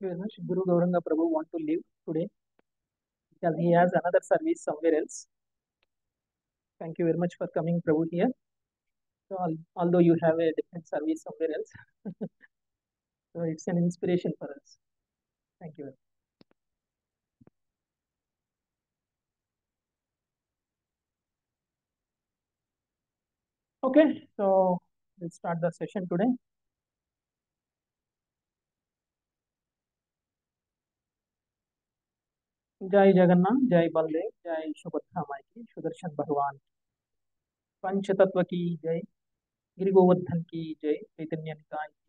conclusion, Guru Gauranga Prabhu want to leave today because he has another service somewhere else. Thank you very much for coming, Prabhu, here. So, although you have a different service somewhere else, so it's an inspiration for us. Thank you. Okay, so we'll start the session today. Jai Jagannath, Jai Baldev, Jai Subhadramai ki, Sudarshan Bhagwan, Panch Tattva ki Jai, Giri Govardhan ki Jai, Chaitanya Nikai ki.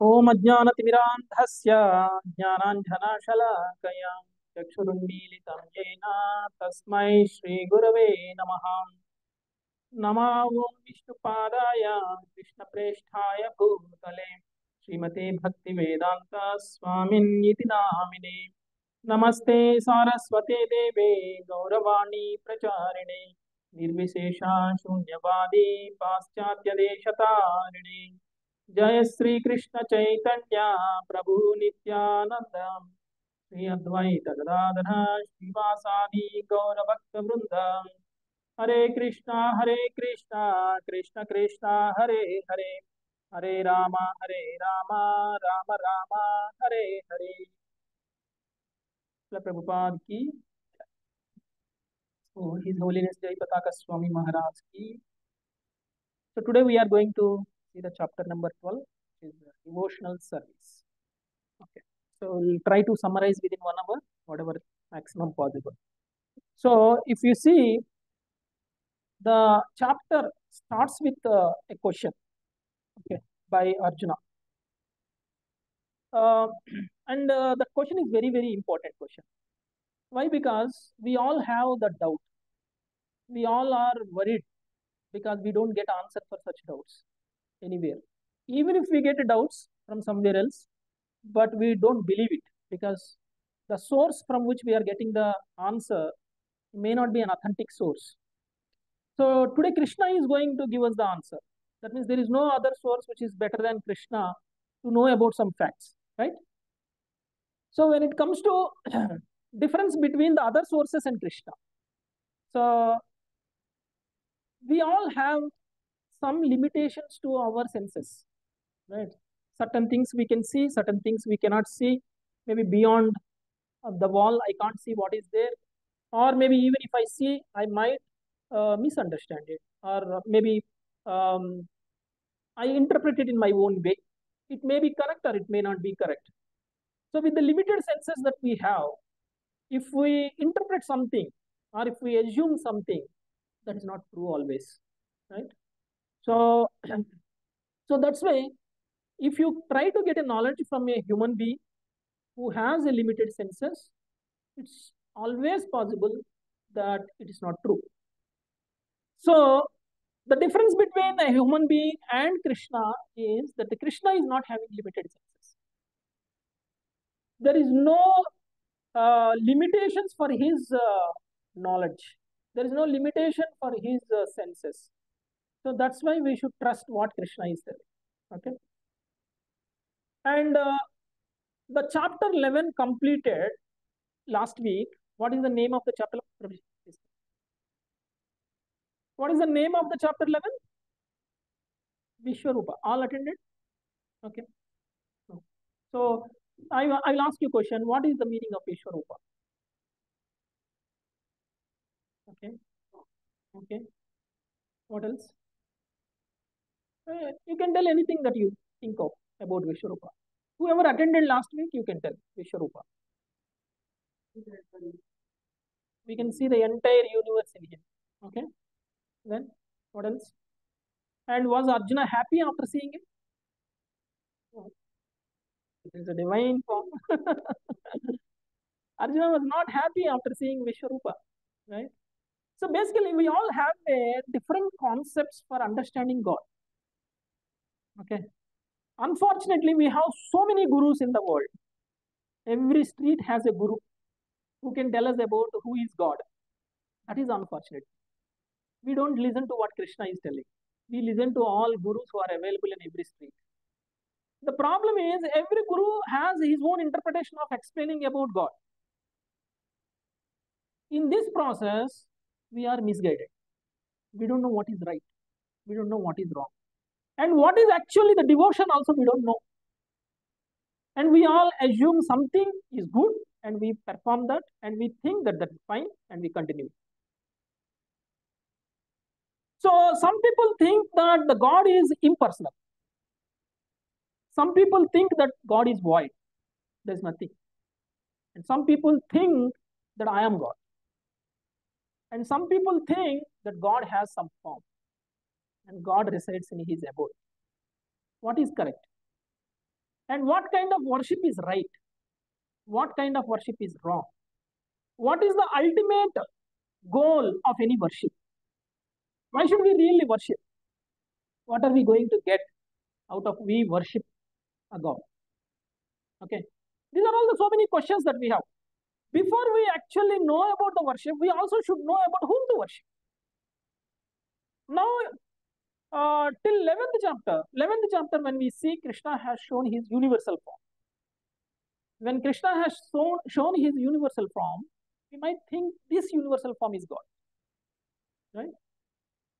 Om Ajnanatimiraandhasya, Jnananjanaashalakaya, Chakshurunmilitam yena, Tasmai Shri Gurave Namaha. Nama Om Vishnupadaya, Krishna Preshthaya Bhutale. Srimate Bhakti Vedanta Swamin Iti Namine Namaste Saraswate Deve Gauravani Pracharine Nirvishesha Shunyavadi Paschatya Deshatarine Jaya Sri Krishna Chaitanya Prabhu Nityananda Sri Advaita Gadadhara Srivasadi Gauravakta Vrindam Hare Krishna Hare Krishna Krishna Krishna Hare Hare Hare Rama, Rama Rama, Hare Hare. Srila Prabhupada ki, so His Holiness Jai Pataka Swami Maharaj ki. So today we are going to see the chapter number 12, which is devotional service. Okay, so we'll try to summarize within 1 hour, whatever maximum possible. So if you see, the chapter starts with a question. Okay, by Arjuna. The question is very, very important question. Why? Because we all have the doubt. We all are worried because we don't get answer for such doubts anywhere. Even if we get doubts from somewhere else, but we don't believe it because the source from which we are getting the answer may not be an authentic source. So today Krishna is going to give us the answer. That means there is no other source which is better than Krishna to know about some facts, right? So when it comes to difference between the other sources and Krishna, so we all have some limitations to our senses, right? Certain things we can see, certain things we cannot see. Maybe beyond the wall, I can't see what is there. Or maybe even if I see, I might misunderstand it. Or maybe I interpret it in my own way. It may be correct or it may not be correct. So with the limited senses that we have, if we interpret something or if we assume something, that is not true always, right? So that's why if you try to get a knowledge from a human being who has a limited senses, it's always possible that it is not true. So the difference between a human being and Krishna is that the Krishna is not having limited senses. There is no limitations for his knowledge. There is no limitation for his senses. So that's why we should trust what Krishna is telling. Okay. And the chapter 11 completed last week. What is the name of the chapter? What is the name of the chapter 11? Vishwarupa. All attended? Okay. So, I will ask you a question. What is the meaning of Vishwarupa? Okay. Okay. What else? You can tell anything that you think of about Vishwarupa. Whoever attended last week, you can tell Vishwarupa. We can see the entire universe in him. Okay. Then, what else? And was Arjuna happy after seeing it? No. It is a divine form. Arjuna was not happy after seeing Vishwarupa, right? So basically, we all have different concepts for understanding God. Okay. Unfortunately, we have so many gurus in the world. Every street has a guru who can tell us about who is God. That is unfortunate. We don't listen to what Krishna is telling. We listen to all gurus who are available in every street. The problem is every guru has his own interpretation of explaining about God. In this process, we are misguided. We don't know what is right. We don't know what is wrong. And what is actually the devotion also we don't know. And we all assume something is good and we perform that and we think that that's fine and we continue. So some people think that the God is impersonal. Some people think that God is void. There's nothing. And some people think that I am God. And some people think that God has some form. And God resides in his abode. What is correct? And what kind of worship is right? What kind of worship is wrong? What is the ultimate goal of any worship? Why should we really worship? What are we going to get out of we worship a God? Okay. These are all the so many questions that we have. Before we actually know about the worship, we also should know about whom to worship. Now, till 11th chapter, when we see Krishna has shown his universal form. When Krishna has shown his universal form, we might think this universal form is God. Right?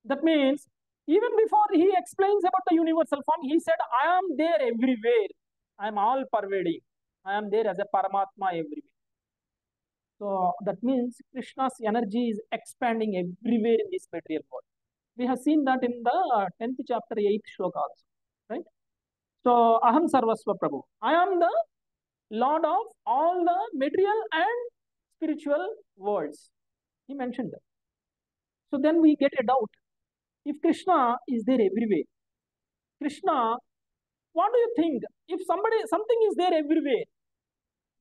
That means, even before he explains about the universal form, he said, I am there everywhere. I am all pervading. I am there as a Paramatma everywhere. So that means Krishna's energy is expanding everywhere in this material world. We have seen that in the 10th chapter, 8th shloka also, right? So, Aham Sarvasva Prabhu. I am the Lord of all the material and spiritual worlds. He mentioned that. So then we get a doubt. If Krishna is there everywhere, Krishna, what do you think? If something is there everywhere,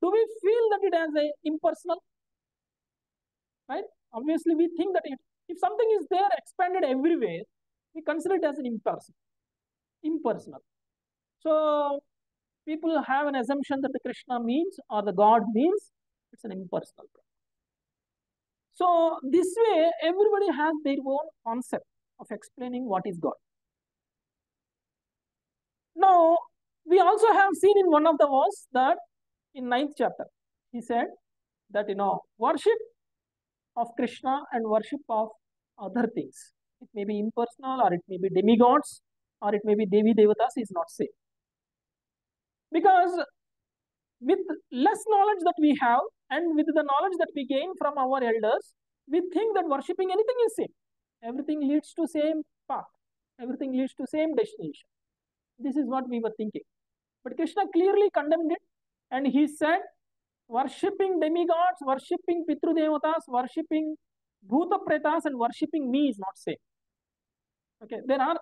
do we feel that it is impersonal? Right? Obviously, we think that if something is there expanded everywhere, we consider it as an impersonal. So people have an assumption that the Krishna means or the God means it's an impersonal. So this way, everybody has their own concept of explaining what is God. Now, we also have seen in one of the verses that in 9th chapter, he said that, worship of Krishna and worship of other things. It may be impersonal or it may be demigods or it may be Devi Devatas is not safe. Because with less knowledge that we have and with the knowledge that we gain from our elders, we think that worshipping anything is same. Everything leads to same path. Everything leads to same destination. This is what we were thinking. But Krishna clearly condemned it and he said, worshipping demigods, worshipping Pitru Devatas, worshipping Bhuta Pretas and worshipping me is not safe. Okay, there are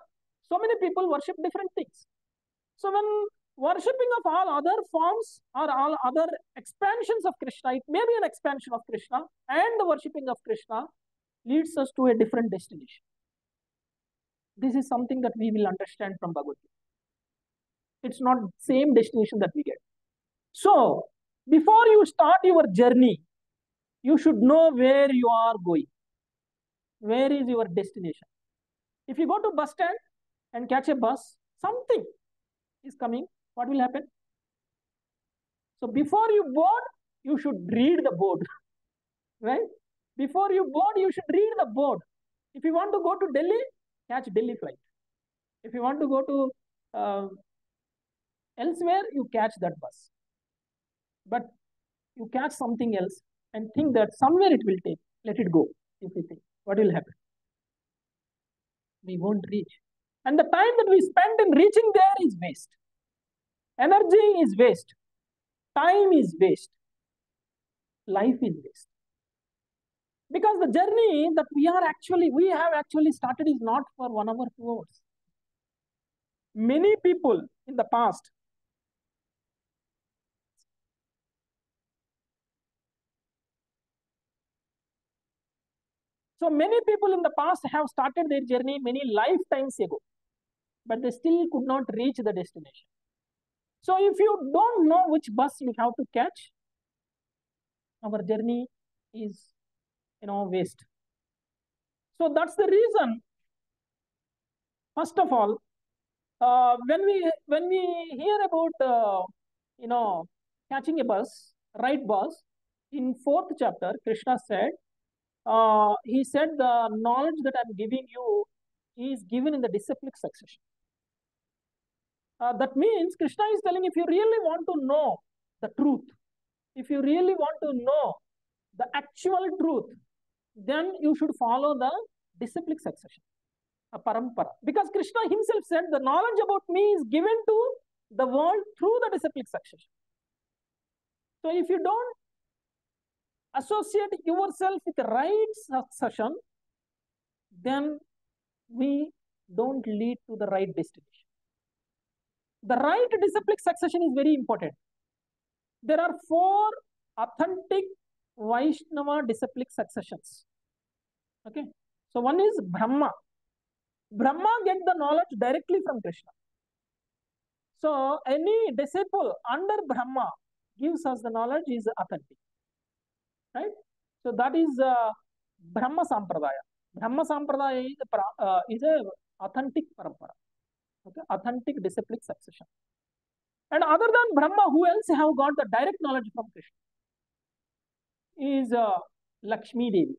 so many people worship different things. So when worshipping of all other forms or all other expansions of Krishna, it may be an expansion of Krishna and the worshipping of Krishna leads us to a different destination. This is something that we will understand from Bhagavad Gita. It's not the same destination that we get. So, before you start your journey, you should know where you are going. Where is your destination? If you go to bus stand and catch a bus, something is coming. What will happen? So, before you board, you should read the board. Right? Before you board, you should read the board. If you want to go to Delhi, catch Delhi flight. If you want to go to elsewhere, you catch that bus. But you catch something else and think that somewhere it will take. Let it go. If you think, what will happen? We won't reach. And the time that we spend in reaching there is waste. Energy is waste. Time is waste. Life is waste. Because the journey that we have actually started is not for 1 hour, 2 hours. Many people in the past have started their journey many lifetimes ago, but they still could not reach the destination. So if you don't know which bus you have to catch, our journey is, waste. So that's the reason, first of all, When we hear about catching a bus, right bus, in 4th chapter, Krishna said, he said, the knowledge that I'm giving you is given in the disciplic succession. That means Krishna is telling, if you really want to know the truth, if you really want to know the actual truth, then you should follow the disciplic succession, a parampara. Because Krishna himself said, the knowledge about me is given to the world through the disciplic succession. So if you don't associate yourself with the right succession, then we don't lead to the right destination. The right disciplic succession is very important. There are 4 authentic Vaishnava disciplic successions. Okay. So one is Brahma. Brahma gets the knowledge directly from Krishna. So any disciple under Brahma gives us the knowledge is authentic. Right? So that is Brahma Sampradaya. Brahma Sampradaya is a authentic parampara. Okay? Authentic disciplic succession. And other than Brahma, who else have got the direct knowledge from Krishna? Is Lakshmi Devi.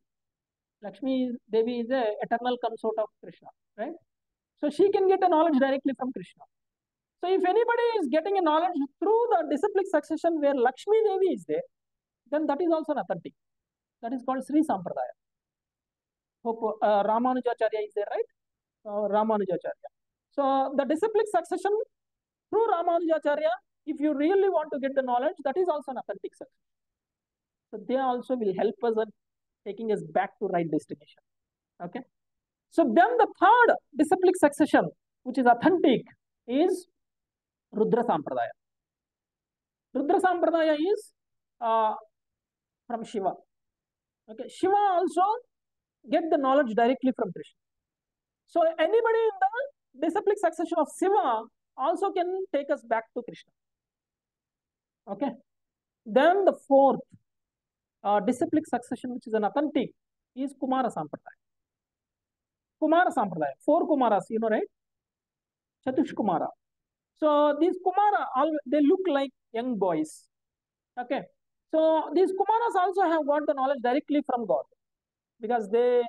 Lakshmi Devi is an eternal consort of Krishna, right? So she can get a knowledge directly from Krishna. So if anybody is getting a knowledge through the disciplic succession where Lakshmi Devi is there, then that is also an authentic. That is called Sri Sampradaya. Hope Ramanujacharya is there, right? Ramanujacharya. So the disciplic succession through Ramanujacharya, if you really want to get the knowledge, that is also an authentic succession. So they also will help us in taking us back to right destination. Okay. So then the 3rd disciplic succession, which is authentic, is Rudra Sampradaya. Rudra Sampradaya is from Shiva. Okay. Shiva also get the knowledge directly from Krishna. So anybody in the disciplic succession of Shiva also can take us back to Krishna. Okay. Then the 4th disciplic succession, which is an authentic, is Kumara Sampradaya. Kumara Sampradaya, 4 Kumaras, you know, right? Chatush Kumara. So these Kumara, they look like young boys. Okay. So these Kumaras also have got the knowledge directly from God, because they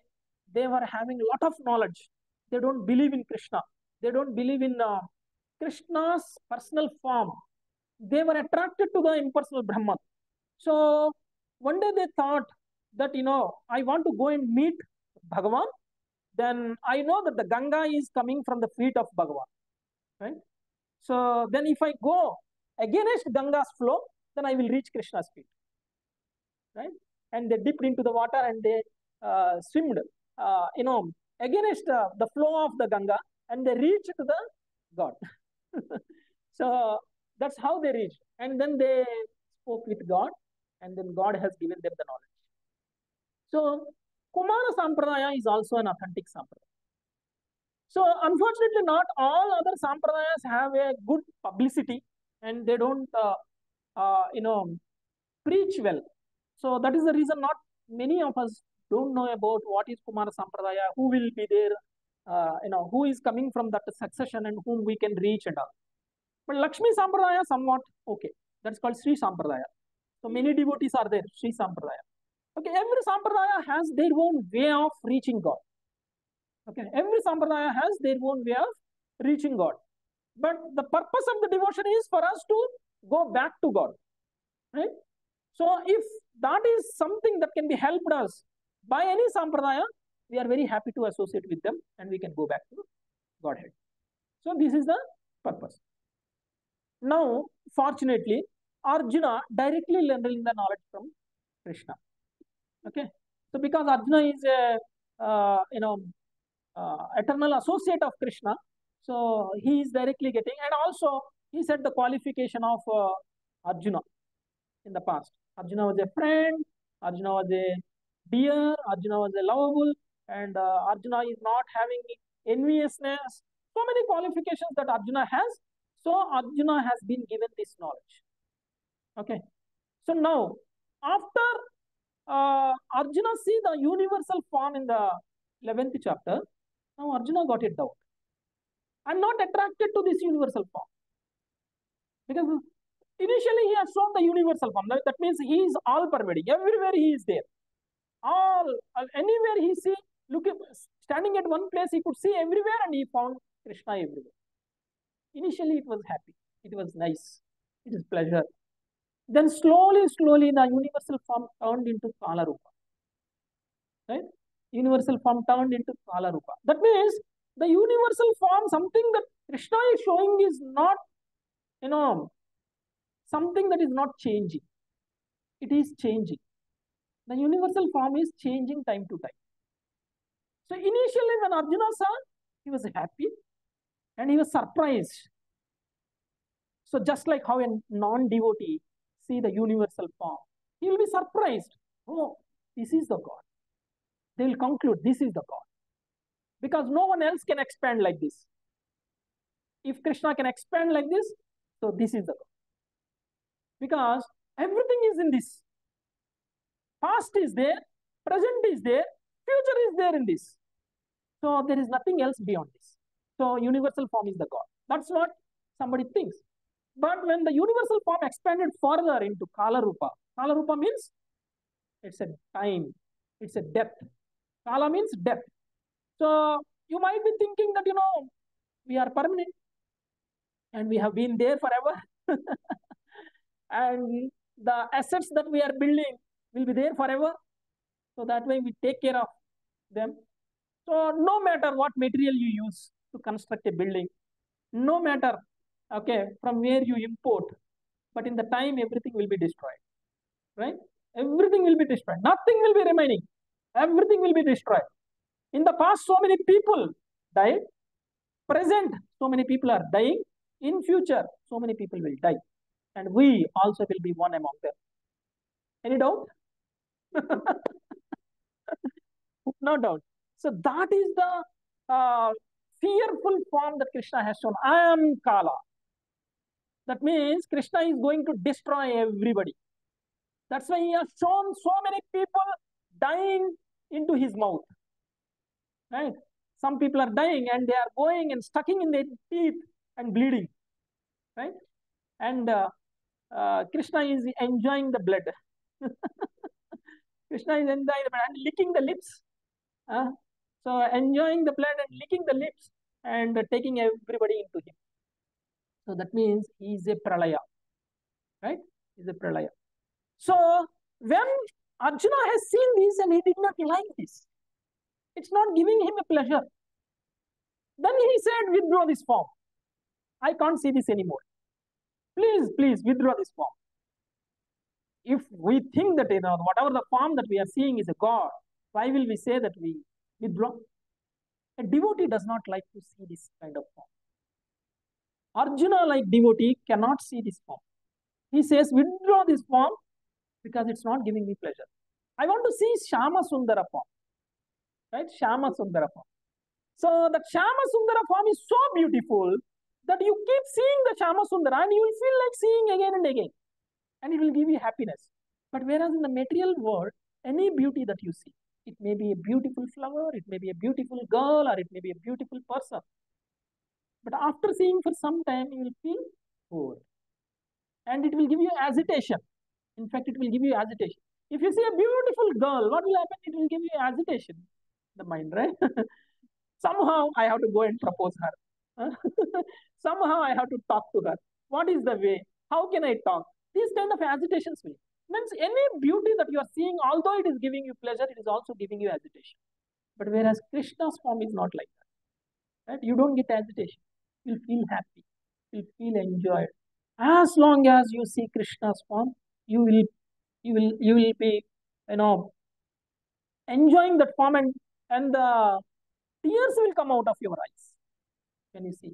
were having a lot of knowledge. They don't believe in Krishna. They don't believe in Krishna's personal form. They were attracted to the impersonal Brahman. So one day they thought that, I want to go and meet Bhagavan. Then I know that the Ganga is coming from the feet of Bhagavan. Right? So then if I go against Ganga's flow, then I will reach Krishna's feet. Right? And they dipped into the water and they swimmed, against the flow of the Ganga, and they reached to the God. So that's how they reached. And then they spoke with God. And then God has given them the knowledge. So Kumara Sampradaya is also an authentic Sampradaya. So unfortunately, not all other Sampradayas have a good publicity, and they don't, preach well. So that is the reason not many of us don't know about what is Kumara Sampradaya, who will be there, who is coming from that succession and whom we can reach and all. But Lakshmi Sampradaya somewhat okay. That's called Sri Sampradaya. So many devotees are there, Sri Sampradaya. Okay, every Sampradaya has their own way of reaching God. Okay, every Sampradaya has their own way of reaching God. But the purpose of the devotion is for us to go back to God. Right? So if that is something that can be helped us by any Sampradaya, we are very happy to associate with them and we can go back to Godhead. So this is the purpose. Now, fortunately, Arjuna directly learning the knowledge from Krishna. Okay. So because Arjuna is a, eternal associate of Krishna, so he is directly getting, and also he said the qualification of Arjuna in the past. Arjuna was a friend, Arjuna was a dear, Arjuna was a lovable, and Arjuna is not having enviousness. So many qualifications that Arjuna has. So Arjuna has been given this knowledge. Okay, so now after Arjuna see the universal form in the 11th chapter, now Arjuna got a doubt. I'm not attracted to this universal form. Because initially he has shown the universal form. That means he is all pervading. Everywhere he is there. Anywhere he see, standing at one place, he could see everywhere and he found Krishna everywhere. Initially it was happy. It was nice. It is pleasure. Then slowly the universal form turned into Kala Rupa. Right? Universal form turned into Kala Rupa. That means the universal form, something that Krishna is showing is not, something that is not changing. It is changing. The universal form is changing time to time. So initially when Arjuna saw, he was happy and he was surprised. So just like how a non-devotee see the universal form, he will be surprised. Oh, this is the God. They will conclude this is the God. Because no one else can expand like this. If Krishna can expand like this, so this is the God. Because everything is in this. Past is there, present is there, future is there in this. So there is nothing else beyond this. So universal form is the God. That's what somebody thinks. But when the universal form expanded further into Kala Rupa, Kala Rupa means it's a time, it's a depth. Kala means depth. So you might be thinking that, we are permanent and we have been there forever. And the assets that we are building will be there forever. So that way we take care of them. So no matter what material you use to construct a building, no matter from where you import, but in the time everything will be destroyed, right? Everything will be destroyed. Nothing will be remaining. Everything will be destroyed. In the past, so many people died. Present, so many people are dying. In future, so many people will die. And we also will be one among them. Any doubt? No doubt. So that is the fearful form that Krishna has shown. I am Kala. That means Krishna is going to destroy everybody. That's why he has shown so many people dying into his mouth. Right? Some people are dying and they are going and sticking in their teeth and bleeding. Right? And Krishna is enjoying the blood. Krishna is enjoying the blood and licking the lips. So enjoying the blood and licking the lips and taking everybody into him. So that means he is a Pralaya. Right? He is a Pralaya. So when Arjuna has seen this and he did not like this, it's not giving him a pleasure. Then he said, withdraw this form. I can't see this anymore. Please withdraw this form. If we think that whatever the form that we are seeing is a God, why will we say that we withdraw? A devotee does not like to see this kind of form. Arjuna, like devotee, cannot see this form. He says, withdraw this form because it's not giving me pleasure. I want to see Shyamasundara form. Right? Shyamasundara form. So that Shyamasundara form is so beautiful that you keep seeing the Shyamasundara and you will feel like seeing again and again. And it will give you happiness. But whereas in the material world, any beauty that you see, it may be a beautiful flower, it may be a beautiful girl, or it may be a beautiful person. But after seeing for some time, you will feel bored. And it will give you agitation. In fact, it will give you agitation. If you see a beautiful girl, what will happen? It will give you agitation. The mind, right? Somehow I have to go and propose her. Somehow I have to talk to her. What is the way? How can I talk? These kind of agitations means any beauty that you are seeing, although it is giving you pleasure, it is also giving you agitation. But whereas Krishna's form is not like that. Right? You don't get agitation. You'll feel happy. You'll feel enjoyed. As long as you see Krishna's form, you will be enjoying that form and the tears will come out of your eyes. Can you see?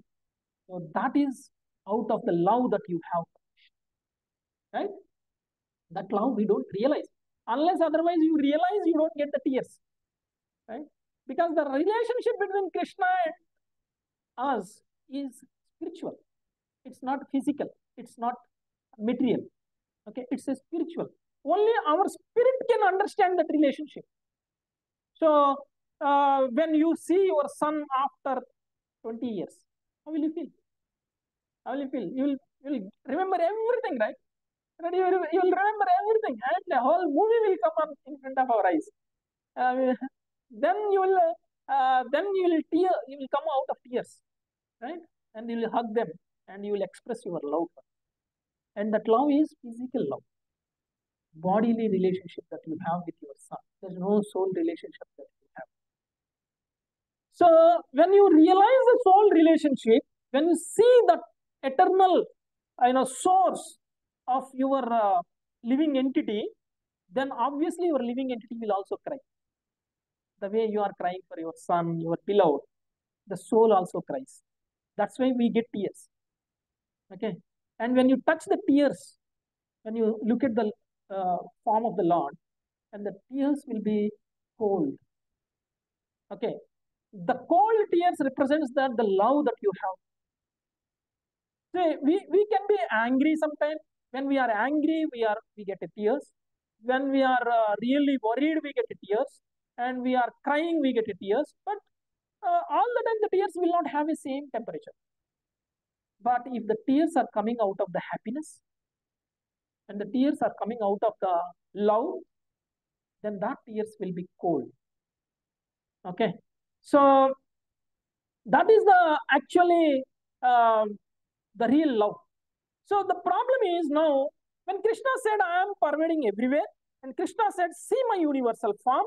So that is out of the love that you have. Right? That love we don't realize. Unless otherwise you realize, you don't get the tears. Right? Because the relationship between Krishna and us is spiritual. It's not physical. It's not material. Okay? It's a spiritual. Only our spirit can understand that relationship. So when you see your son after 20 years, How will you feel? How will you feel? You will remember everything, right? And you will remember everything, and the whole movie will come up in front of our eyes. Then you will come out of tears, right? And you will hug them, and you will express your love. And that love is physical love, bodily relationship that you have with your son. There is no soul relationship that you have. So when you realize the soul relationship, when you see that eternal, source of your living entity, then obviously your living entity will also cry. The way you are crying for your son, your beloved, the soul also cries. That's why we get tears. Okay. And when you touch the tears, when you look at the form of the Lord, and the tears will be cold. Okay. The cold tears represents that the love that you have. See, we can be angry sometimes. When we are angry, we get tears. When we are really worried, we get tears. And we are crying, we get tears. But all the time, the tears will not have the same temperature. But if the tears are coming out of the happiness, and the tears are coming out of the love, then that tears will be cold. Okay. So, that is the real love. So the problem is now, when Krishna said, I am pervading everywhere, and Krishna said, see my universal form,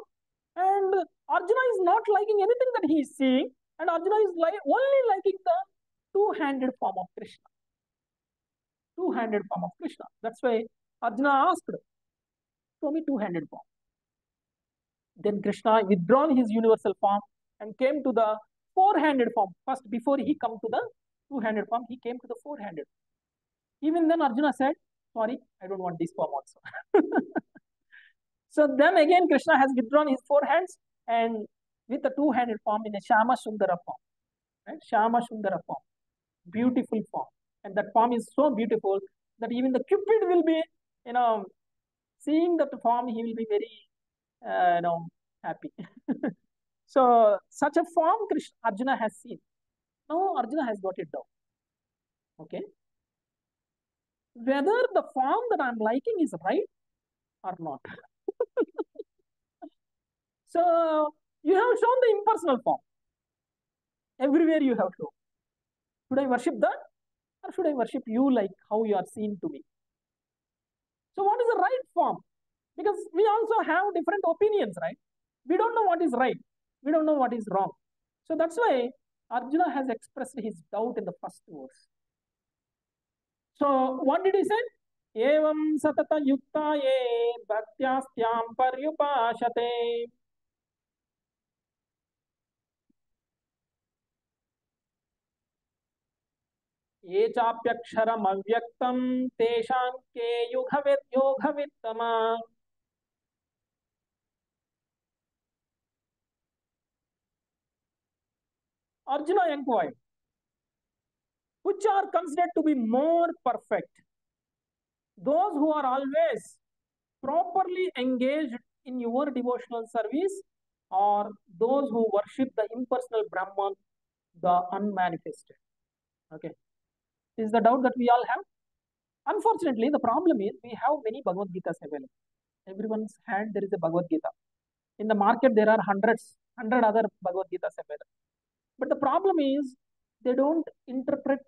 and Arjuna is not liking anything that he is seeing, and Arjuna is only liking the two-handed form of Krishna. Two-handed form of Krishna. That's why Arjuna asked, show me two-handed form. Then Krishna withdrawn his universal form and came to the four-handed form. First, before he came to the two-handed form, he came to the four-handed. Even then Arjuna said, sorry, I don't want this form also. So then again Krishna has withdrawn his four hands and with the two-handed form in a Shyamasundara form. Right? Shyamasundara form. Beautiful form. And that form is so beautiful that even the Cupid will be, seeing that form, he will be very, happy. So such a form Arjuna has seen. Now Arjuna has got it down. Okay. Whether the form that I'm liking is right or not. So, you have shown the impersonal form. Everywhere you have shown. Should I worship that? Or should I worship you like how you are seen to me? So, what is the right form? Because we also have different opinions, right? We don't know what is right. We don't know what is wrong. So, that's why Arjuna has expressed his doubt in the first verse. So, what did he say? Evam satata yuktaye bhaktyasthyam paryupashate. Echapyaksharam avyaktam teshanke yoghavittama. Arjuna inquired, which are considered to be more perfect? Those who are always properly engaged in your devotional service or those who worship the impersonal Brahman, the unmanifested? Okay. This is the doubt that we all have. Unfortunately, the problem is we have many Bhagavad Gitas available. Everyone's hand there is a Bhagavad Gita. In the market there are hundred other Bhagavad Gitas available. But the problem is they don't interpret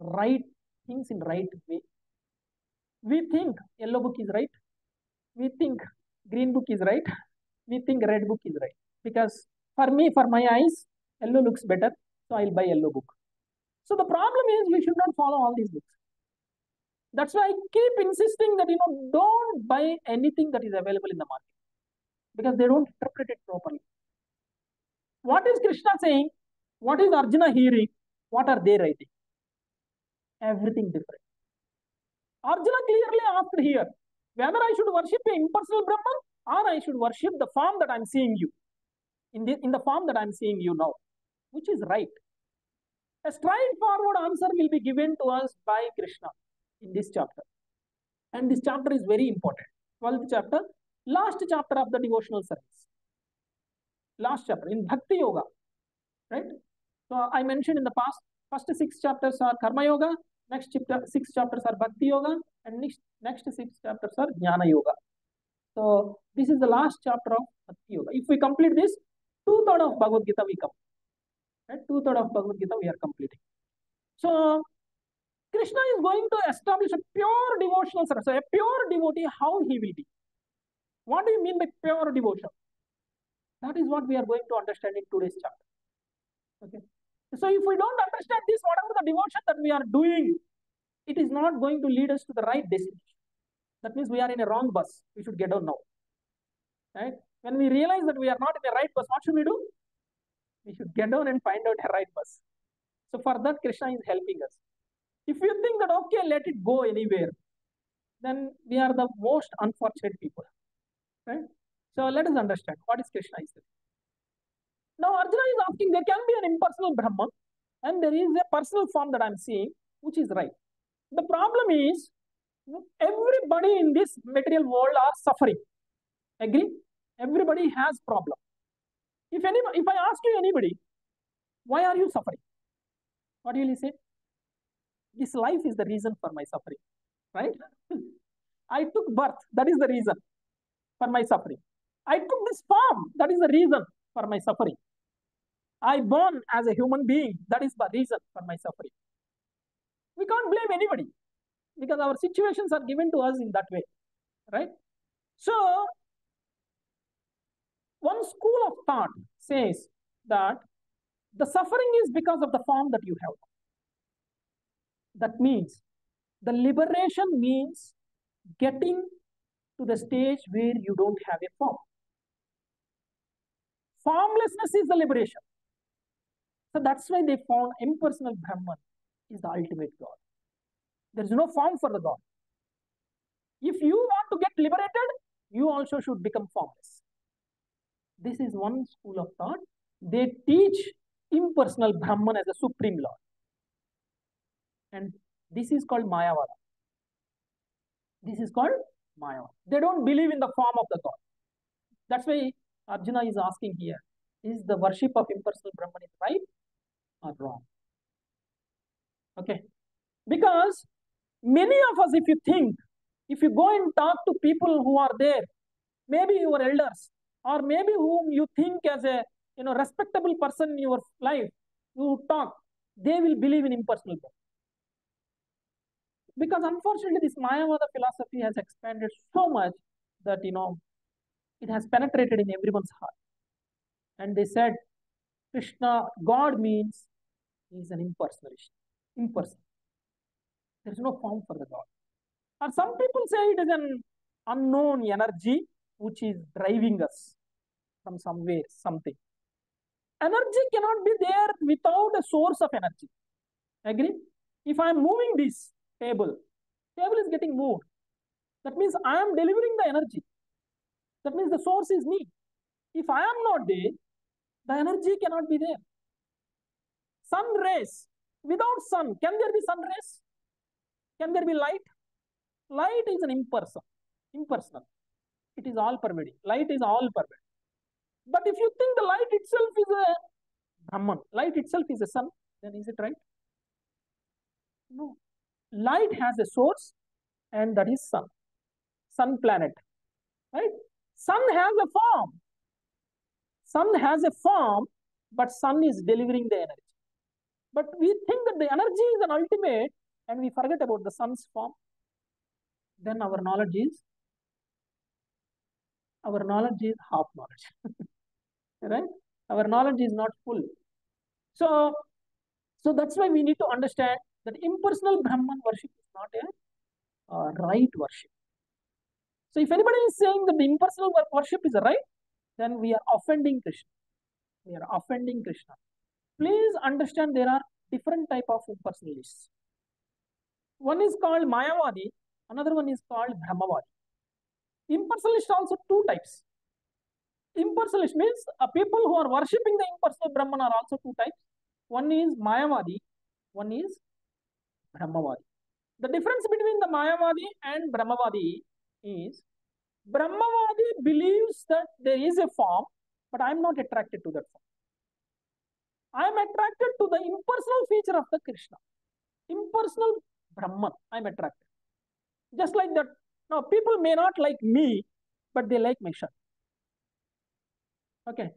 right things in right way. We think yellow book is right. We think green book is right. We think red book is right. Because for my eyes, yellow looks better. So I'll buy yellow book. So the problem is we should not follow all these books. That's why I keep insisting that, don't buy anything that is available in the market. Because they don't interpret it properly. What is Krishna saying? What is Arjuna hearing? What are they writing? Everything different. Arjuna clearly asked here, whether I should worship the impersonal Brahman or I should worship the form that I am seeing you. In the form that I am seeing you now. Which is right. A straightforward answer will be given to us by Krishna in this chapter. And this chapter is very important. 12th chapter, last chapter of the devotional service. Last chapter in Bhakti Yoga. Right? So I mentioned in the past, First 6 chapters are Karma Yoga, next 6 chapters are Bhakti Yoga, and next 6 chapters are Jnana Yoga. So this is the last chapter of Bhakti Yoga. If we complete this, 2/3 of Bhagavad Gita we come. Right? 2/3 of Bhagavad Gita we are completing. So Krishna is going to establish a pure devotional service. So a pure devotee, how he will be. What do you mean by pure devotion? That is what we are going to understand in today's chapter. Okay. So if we don't understand this, whatever the devotion that we are doing, it is not going to lead us to the right destination. That means we are in a wrong bus. We should get down now. Right? When we realize that we are not in a right bus, what should we do? We should get down and find out a right bus. So for that, Krishna is helping us. If you think that, okay, let it go anywhere, then we are the most unfortunate people. Right? So let us understand what is Krishna is saying. Now Arjuna is asking, there can be an impersonal Brahman and there is a personal form that I am seeing, which is right. The problem is, everybody in this material world are suffering. Agree? Everybody has problem. If I ask you anybody, why are you suffering? What will you say? This life is the reason for my suffering. Right? I took birth, that is the reason for my suffering. I took this form, that is the reason for my suffering. I born as a human being, that is the reason for my suffering. We can't blame anybody because our situations are given to us in that way, right? So, one school of thought says that the suffering is because of the form that you have. That means the liberation means getting to the stage where you don't have a form. Formlessness is the liberation. So that's why they found impersonal Brahman is the ultimate God. There is no form for the God. If you want to get liberated, you also should become formless. This is one school of thought. They teach impersonal Brahman as a supreme Lord. And this is called Mayavada. This is called Mayavada. They don't believe in the form of the God. That's why Arjuna is asking here, is the worship of impersonal Brahman is right or wrong? Okay. Because many of us, if you think, if you go and talk to people who are there, maybe your elders, or maybe whom you think as a respectable person in your life, you talk, they will believe in impersonal Brahman. Because unfortunately, this Mayavada philosophy has expanded so much that, it has penetrated in everyone's heart. And they said, Krishna, God means he is an impersonalist. Impersonal. There is no form for the God. Or some people say it is an unknown energy which is driving us from somewhere, something. Energy cannot be there without a source of energy. Agree? If I am moving this table is getting moved. That means I am delivering the energy. That means the source is me. If I am not there, the energy cannot be there. Sun rays. Without sun, can there be sun rays? Can there be light? Light is an impersonal. It is all pervading. Light is all pervading. But if you think the light itself is a Brahman, light itself is a sun, then is it right? No. Light has a source and that is sun. Sun planet. Right? Sun has a form. Sun has a form, but sun is delivering the energy. But we think that the energy is an ultimate and we forget about the sun's form. Then our knowledge is half knowledge. Right? Our knowledge is not full. So that's why we need to understand that impersonal Brahman worship is not a right worship. So if anybody is saying that the impersonal worship is right, then we are offending Krishna. We are offending Krishna. Please understand there are different type of impersonalists. One is called Mayavadi, another one is called Brahmavadi. Impersonalists also two types. Impersonalist means people who are worshipping the impersonal Brahman are also two types. One is Mayavadi, one is Brahmavadi. The difference between the Mayavadi and Brahmavadi is Brahmavadi believes that there is a form, but I am not attracted to that form. I am attracted to the impersonal feature of the Krishna. Impersonal Brahman, I am attracted. Just like that. Now, people may not like me, but they like my shirt. Okay.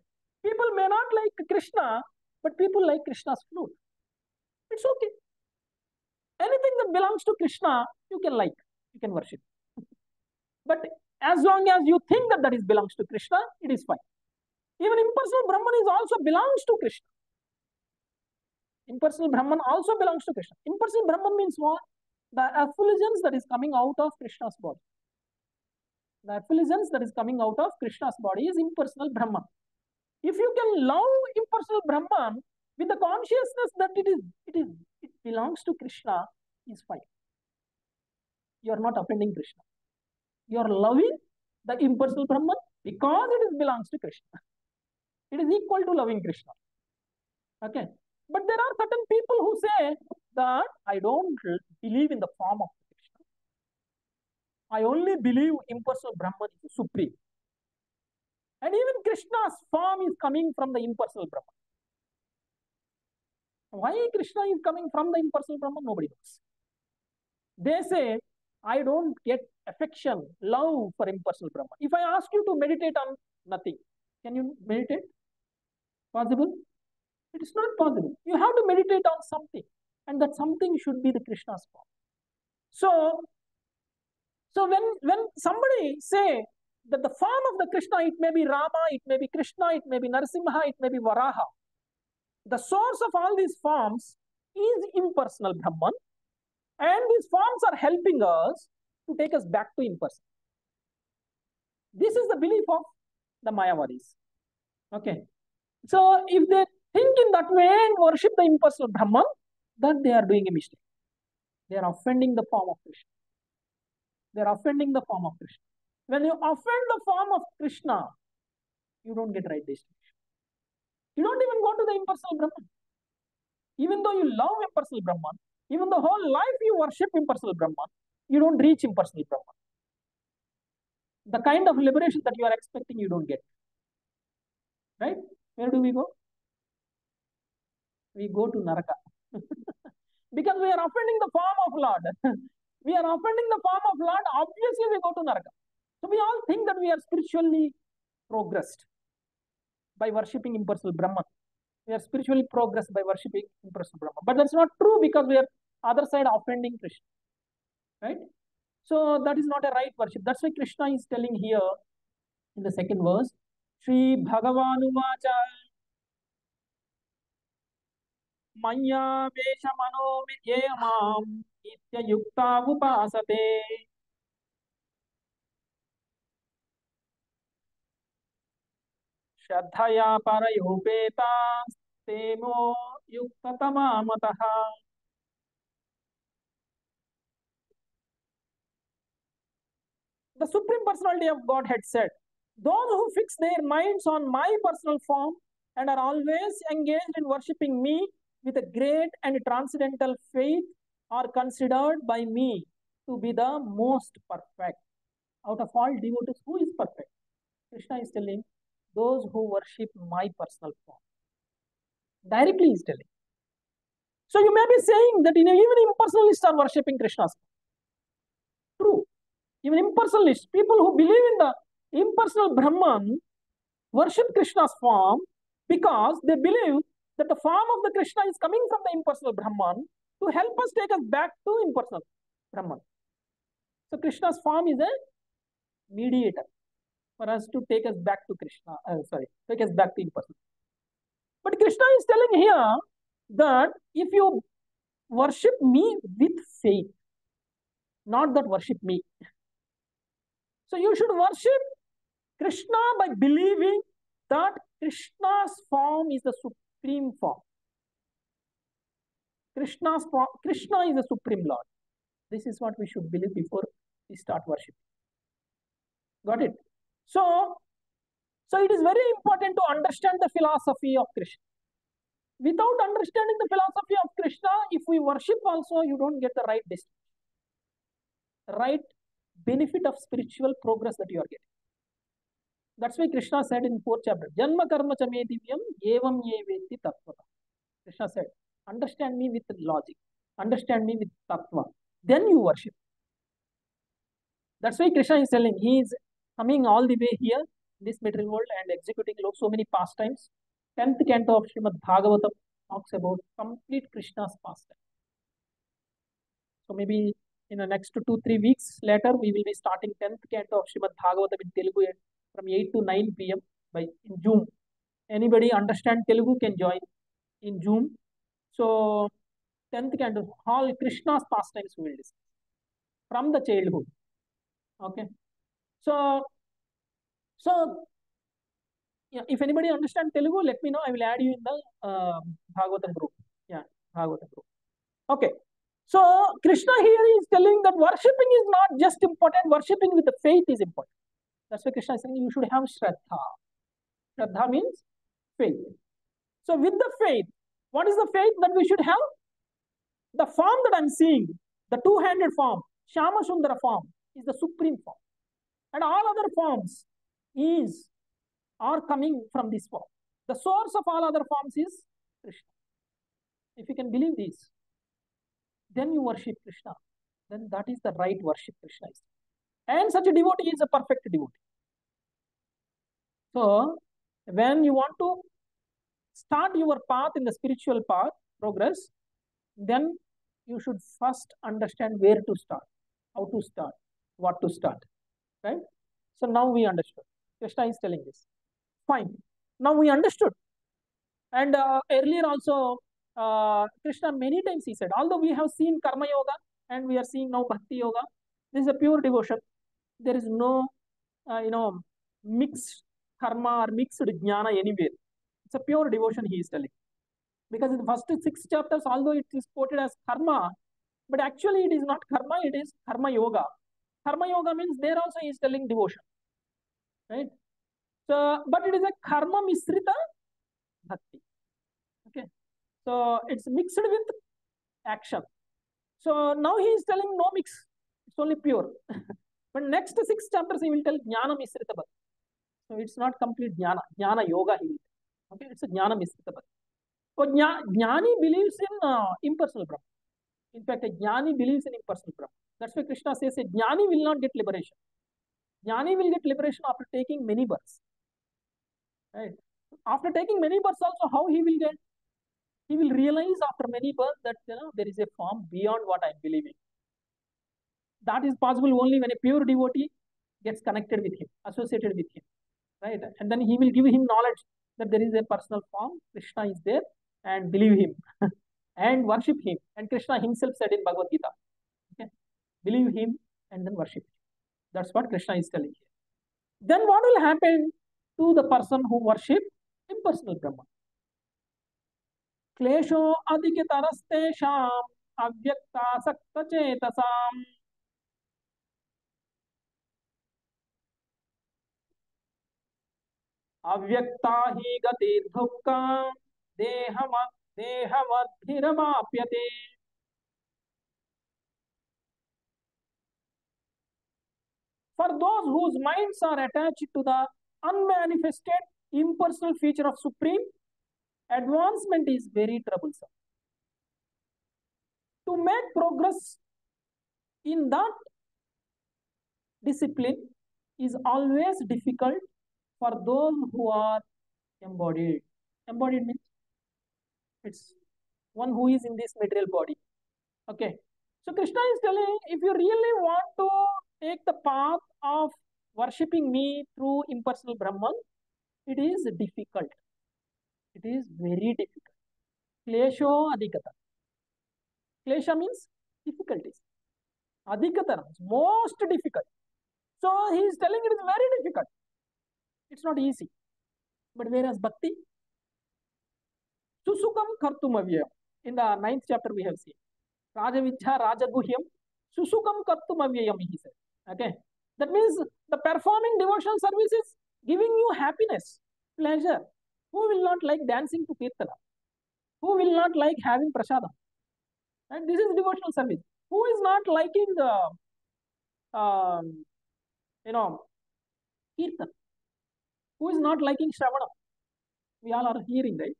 People may not like Krishna, but people like Krishna's flute. It's okay. Anything that belongs to Krishna, you can like, you can worship. But as long as you think that that is belongs to Krishna, it is fine. Even impersonal Brahman is also belongs to Krishna. Impersonal Brahman also belongs to Krishna. Impersonal Brahman means what? The effulgence that is coming out of Krishna's body. The effulgence that is coming out of Krishna's body is impersonal Brahman. If you can love impersonal Brahman with the consciousness that it belongs to Krishna, is fine. You are not offending Krishna. You are loving the impersonal Brahman because it belongs to Krishna. It is equal to loving Krishna. Okay. But there are certain people who say that I don't believe in the form of Krishna. I only believe impersonal Brahman is supreme. And even Krishna's form is coming from the impersonal Brahman. Why Krishna is coming from the impersonal Brahman? Nobody knows. They say, I don't get affection, love for impersonal Brahman. If I ask you to meditate on nothing, can you meditate? Possible? It is not possible. You have to meditate on something, and that something should be the Krishna's form. So when somebody say that the form of the Krishna, it may be Rama, it may be Krishna, it may be Narasimha, it may be Varaha. The source of all these forms is impersonal Brahman, and these forms are helping us to take us back to impersonal. This is the belief of the Mayavadis. Okay. So if they think in that way and worship the impersonal Brahman, then they are doing a mistake. They are offending the form of Krishna. They are offending the form of Krishna. When you offend the form of Krishna, you don't get right destination. You don't even go to the impersonal Brahman. Even though you love impersonal Brahman, even the whole life you worship impersonal Brahman, you don't reach impersonal Brahman. The kind of liberation that you are expecting, you don't get. Right? Where do we go? We go to Naraka. Because we are offending the form of Lord. We are offending the form of Lord, obviously we go to Naraka. So we all think that we are spiritually progressed by worshipping impersonal Brahman. We are spiritually progressed by worshipping impersonal Brahman. But that's not true because we are other side offending Krishna. Right? So that is not a right worship. That's why Krishna is telling here in the second verse, Shri Bhagavanuvacha. Maya Vesha Mano Yamam Nitya Yukta Vupasate. Shadhaya Parayopeta Temo Yukta Tamamataha. The Supreme Personality of Godhead said, those who fix their minds on my personal form and are always engaged in worshipping me with a great and transcendental faith are considered by me to be the most perfect. Out of all devotees, who is perfect? Krishna is telling those who worship my personal form. Directly he is telling. So you may be saying that even impersonalists are worshipping Krishna's form. True. Even impersonalists, people who believe in the impersonal Brahman, worship Krishna's form because they believe that the form of the Krishna is coming from the impersonal Brahman to help us take us back to impersonal Brahman. So Krishna's form is a mediator for us to take us back to Krishna. Take us back to impersonal. But Krishna is telling here that if you worship me with faith, not that worship me. So you should worship Krishna by believing that Krishna's form is the supreme. Supreme form. Krishna is the Supreme Lord. This is what we should believe before we start worshiping. Got it? So it is very important to understand the philosophy of Krishna. Without understanding the philosophy of Krishna, if we worship also, you don't get the right destination, right benefit of spiritual progress that you are getting. That's why Krishna said in 4th chapter, Janma karma cha me divyam evam ye veti tattvata. Krishna said, understand me with logic, understand me with tattva, then you worship. That's why Krishna is telling, he is coming all the way here, this material world, and executing so many pastimes. 10th canto of Srimad Bhagavatam talks about complete Krishna's pastime. So maybe in the next 2-3 weeks later, we will be starting 10th canto of Srimad Bhagavatam in Telugu from 8 to 9 p.m. in June. Anybody understand Telugu can join in June. So 10th canto, all Krishna's pastimes we will discuss from the childhood. Okay. So, if anybody understand Telugu, let me know. I will add you in the Bhagavatam group. Yeah, Bhagavatam group. Okay. So, Krishna here is telling that worshipping is not just important. Worshipping with the faith is important. That's why Krishna is saying you should have Shraddha. Shraddha means faith. So, with the faith, what is the faith that we should have? The form that I am seeing, the two-handed form, Shyamasundara form, is the supreme form. And all other forms are coming from this form. The source of all other forms is Krishna. If you can believe this, then you worship Krishna. Then that is the right worship Krishna is. And such a devotee is a perfect devotee. So, when you want to start your path in the spiritual path, progress, then you should first understand where to start, how to start, what to start, right? So now we understood. Krishna is telling this. Fine. Now we understood. And earlier also, Krishna many times he said, although we have seen Karma Yoga and we are seeing now Bhakti Yoga, this is a pure devotion. There is no, mixed karma or mixed jnana anywhere. It's a pure devotion he is telling. Because in the first 6 chapters, although it is quoted as karma, but actually it is not karma, it is Karma Yoga. Karma Yoga means there also he is telling devotion. Right? So, but it is a karma misrita bhakti. Okay. So, it's mixed with action. So, now he is telling no mix. It's only pure. But next 6 chapters he will tell jnana misrita bhakti. So, it's not complete jnana. Jnana yoga he will tell. Okay. It's a jnana misrita bhakti. So, jnani believes in impersonal Brahma. In fact, a jnani believes in impersonal Brahma. That's why Krishna says a jnani will not get liberation. Jnani will get liberation after taking many births. Right? After taking many births also, how he will get? He will realize after many births that there is a form beyond what I am believing. That is possible only when a pure devotee gets connected with him, associated with him. Right? And then he will give him knowledge that there is a personal form, Krishna is there, and believe him and worship him. And Krishna himself said in Bhagavad Gita, okay? Believe him and then worship him. That's what Krishna is telling here. Then what will happen to the person who worships impersonal Brahma? Klesho adhikitarastesham avyaktasakthachetasam. Avyaktahi gatirdhukkam dehamadhiramapyate. For those whose minds are attached to the unmanifested impersonal feature of Supreme, advancement is very troublesome. To make progress in that discipline is always difficult for those who are embodied. Embodied means it's one who is in this material body. Okay. So Krishna is telling, if you really want to take the path of worshipping me through impersonal Brahman, it is difficult. It is very difficult. Klesho adhikata. Klesha means difficulties. Adhikata means most difficult. So he is telling it is very difficult. It's not easy. But whereas Bhakti, Susukam kartumavyam. In the 9th chapter we have seen. Rajavichha rajaguhyam. Susukam kartumavyam he said. Okay. That means the performing devotional service is giving you happiness, pleasure. Who will not like dancing to Kirtana? Who will not like having prashadam? And this is devotional service. Who is not liking the, Kirtan? Who is not liking Shravanam? We all are hearing, right?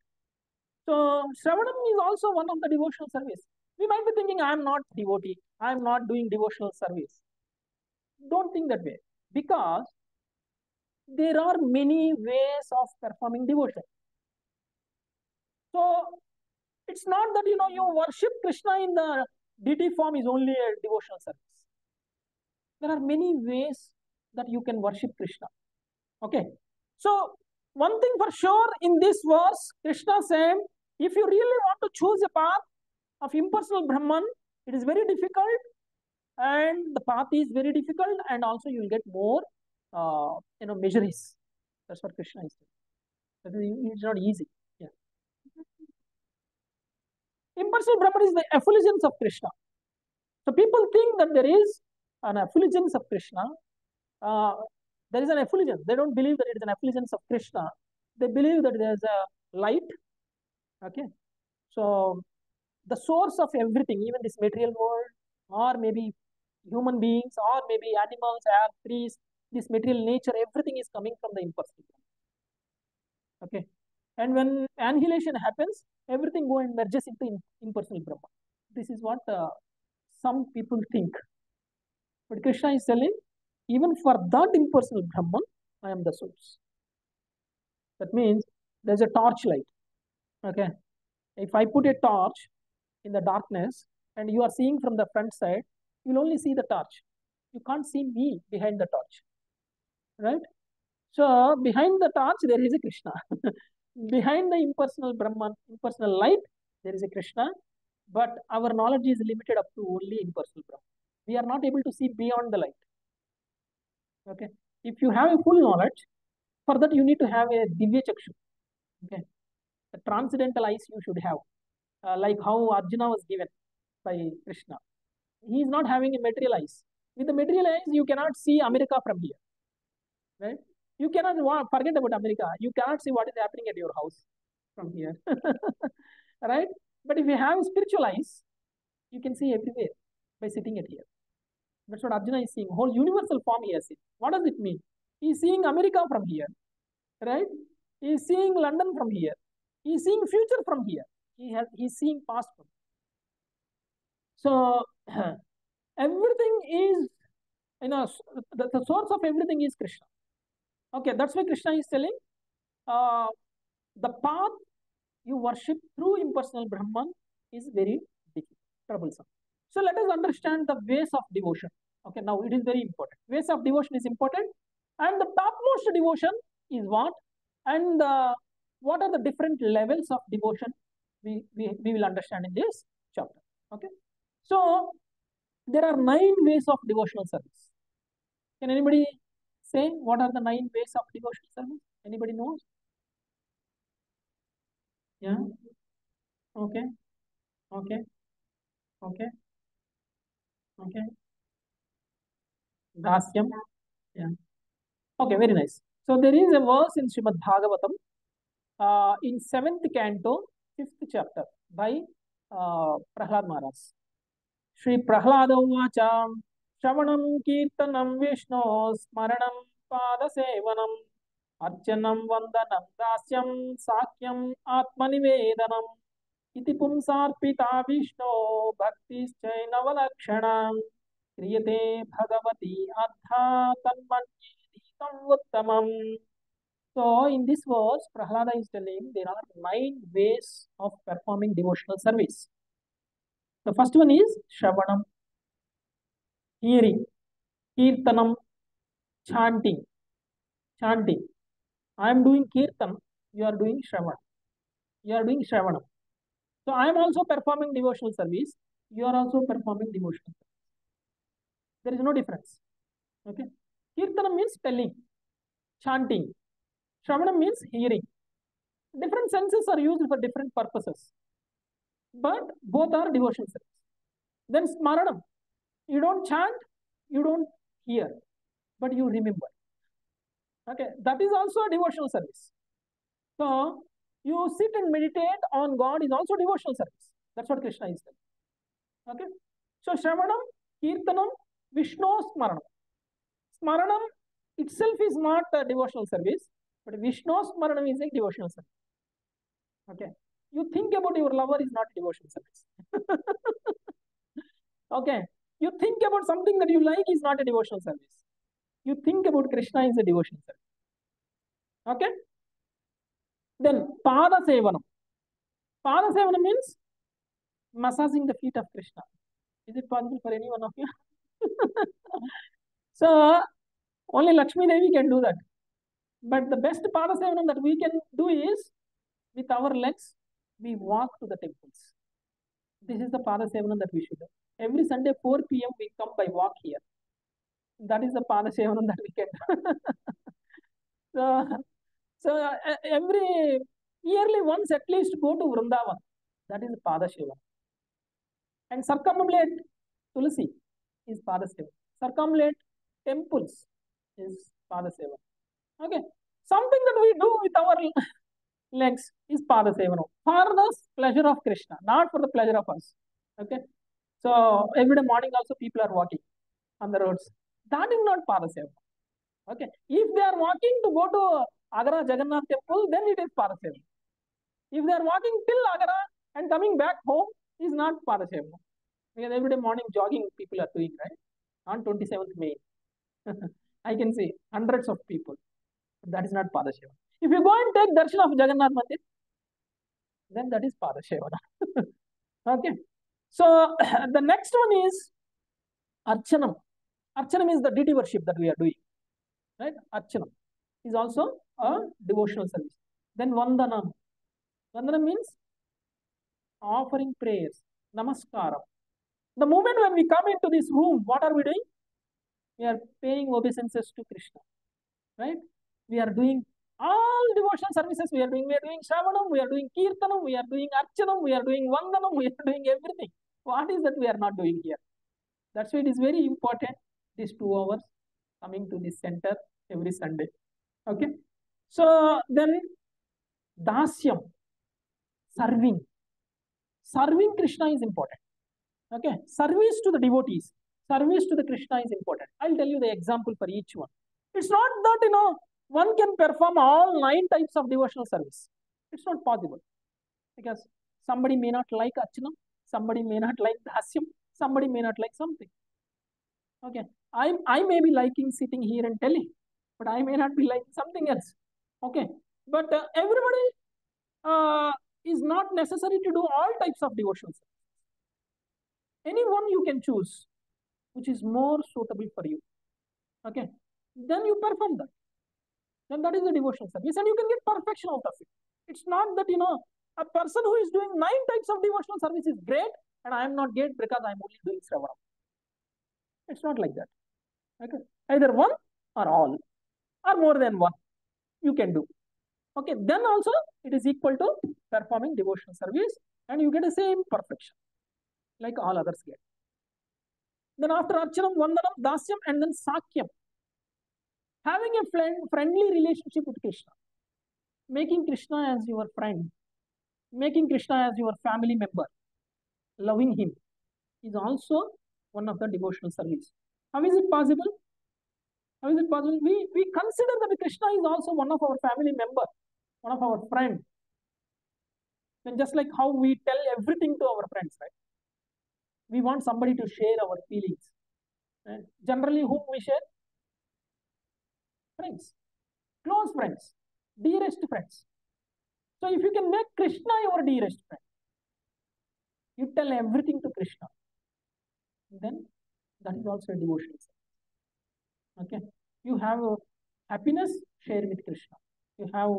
So Shravanam is also one of the devotional service. We might be thinking, I am not devotee, I am not doing devotional service. Don't think that way, because there are many ways of performing devotion. So it's not that, you know, you worship Krishna in the deity form is only a devotional service. There are many ways that you can worship Krishna. Okay. So one thing for sure in this verse, Krishna said, if you really want to choose a path of impersonal Brahman, it is very difficult, and the path is very difficult, and also you will get more measures. That's what Krishna is saying. It's not easy. Yeah. Impersonal Brahman is the effulgence of Krishna. So people think that there is an effulgence of Krishna. There is an effulgence. They don't believe that it is an effulgence of Krishna. They believe that there is a light. Okay. So the source of everything, even this material world, or maybe human beings, or maybe animals, air, trees, this material nature, everything is coming from the impersonal Brahman. Okay. And when annihilation happens, everything goes and merges into impersonal Brahman. This is what some people think. But Krishna is telling, even for that impersonal Brahman, I am the source. That means there's a torch light. Okay. If I put a torch in the darkness and you are seeing from the front side, you'll only see the torch. You can't see me behind the torch. Right? So behind the torch, there is a Krishna. Behind the impersonal Brahman, impersonal light, there is a Krishna. But our knowledge is limited up to only impersonal Brahman. We are not able to see beyond the light. Okay. If you have a full knowledge, for that you need to have a Divya Chakshu. Okay. The transcendental eyes you should have. Like how Arjuna was given by Krishna. He is not having a material eyes. With the material eyes, you cannot see America from here. Right? You cannot forget about America. You cannot see what is happening at your house from here. Right? But if you have spiritual eyes, you can see everywhere by sitting at here. That's what Arjuna is seeing. Whole universal form he has seen. What does it mean? He is seeing America from here, right? He is seeing London from here. He is seeing future from here. He is seeing past from here. So everything is, you know, the source of everything is Krishna. Okay, that's why Krishna is telling the path you worship through impersonal Brahman is very difficult, troublesome. So let us understand the ways of devotion. Okay, now it is very important. Ways of devotion is important, and the topmost devotion is what, and what are the different levels of devotion we will understand in this chapter. Okay, so there are 9 ways of devotional service. Can anybody say what are the 9 ways of devotional service? Anybody knows? Yeah. Okay. Okay. Okay. Okay. Dasyam. Yeah. Okay, very nice. So there is a verse in Srimad Bhagavatam in 7th canto, 5th chapter by Prahlad Maharaj. Shri Prahlada Vacham Shravanam Kirtanam Vishnu Smaranam Padasevanam Archanam Vandanam Dasyam Sakyam Atmanivedanam Iti Pumsarpita Vishnu Bhaktischainavalakshanam Kriyate Bhagavati Adha Tanmanyitam Uttamam. So in this verse, Prahlada is telling there are 9 ways of performing devotional service. The first one is Shravanam, hearing, Kirtanam, chanting. Chanting. I am doing Kirtan, you are doing Shravanam. You are doing Shravanam. So I am also performing devotional service. You are also performing devotional service. There is no difference. Okay. Kirtanam means telling, chanting. Shravanam means hearing. Different senses are used for different purposes. But both are devotional service. Then Smaranam. You don't chant, you don't hear, but you remember. Okay. That is also a devotional service. So you sit and meditate on God is also devotional service. That's what Krishna is saying. Okay. So Shravanam, Kirtanam, Vishnu, Smaranam. Smaranam itself is not a devotional service, but Vishnu Smaranam is a devotional service. Okay. You think about your lover is not devotion service. Okay. You think about something that you like is not a devotional service. You think about Krishna is a devotional service. Okay. Then Pada Sevanam. Pada Sevanam means massaging the feet of Krishna. Is it possible for any one of you? So only Lakshmi Devi can do that. But the best Pada Sevanam that we can do is with our legs, we walk to the temples. This is the Pada Sevanam that we should do. Every Sunday, 4 p.m., we come by walk here. That is the Pada Sevanam that we can do. So every yearly once at least go to Vrindavan. That is the Pada Sevanam. And circumambulate Tulasi is Pada Sevanam. Circumambulate temples is Pada Sevanam. Okay. Something that we do with our legs is Pada Sevanam. For the pleasure of Krishna, not for the pleasure of us. Okay. So every day morning also people are walking on the roads. That is not Pada Sevanam. Okay. If they are walking to go to Agra Jagannath temple, then it is Pada Sevanam. If they are walking till Agra and coming back home, is not Pada Sevanam. Because every day morning jogging people are doing, right? On 27th May. I can see hundreds of people. That is not Pada Sevanam. If you go and take darshan of Jagannath Mandir, then that is Pada Sevana. Okay. So the next one is Archanam. Archanam is the deity worship that we are doing. Right? Archanam is also a devotional service. Then Vandanam. Vandanam means offering prayers. Namaskaram. The moment when we come into this room, what are we doing? We are paying obeisances to Krishna. Right? We are doing all devotional services we are doing Shravanam, we are doing Kirtanam, we are doing Archanam, we are doing Vandanam, we are doing everything. What is that we are not doing here? That's why it is very important, these 2 hours coming to this center every Sunday. Okay. So then, Dasyam, serving. Serving Krishna is important. Okay. Service to the devotees, service to the Krishna is important. I'll tell you the example for each one. It's not that, you know, one can perform all 9 types of devotional service. It's not possible. Because somebody may not like Archanam, somebody may not like Dasyam, somebody may not like something. Okay. I may be liking sitting here and telling, but I may not be liking something else. Okay. But everybody is not necessary to do all types of devotional service. Any one you can choose, which is more suitable for you. Okay. Then you perform that. Then that is the devotional service, and you can get perfection out of it. It's not that, you know, a person who is doing 9 types of devotional service is great, and I am not great because I am only doing Shravanam. It's not like that. Okay. Either one or all, or more than one, you can do. Okay. Then also, it is equal to performing devotional service, and you get the same perfection, like all others get. Then after Archanam, Vandanam, Dasyam, and then Sakyam. Having a friendly relationship with Krishna. Making Krishna as your friend. Making Krishna as your family member. Loving him is also one of the devotional service. How is it possible? How is it possible? We consider that Krishna is also one of our family member. One of our friend. And just like how we tell everything to our friends, right? We want somebody to share our feelings. Right? Generally, whom we share? Friends, close friends, dearest friends. So if you can make Krishna your dearest friend, you tell everything to Krishna, then that is also a devotional service. Okay. You have happiness, share with Krishna. You have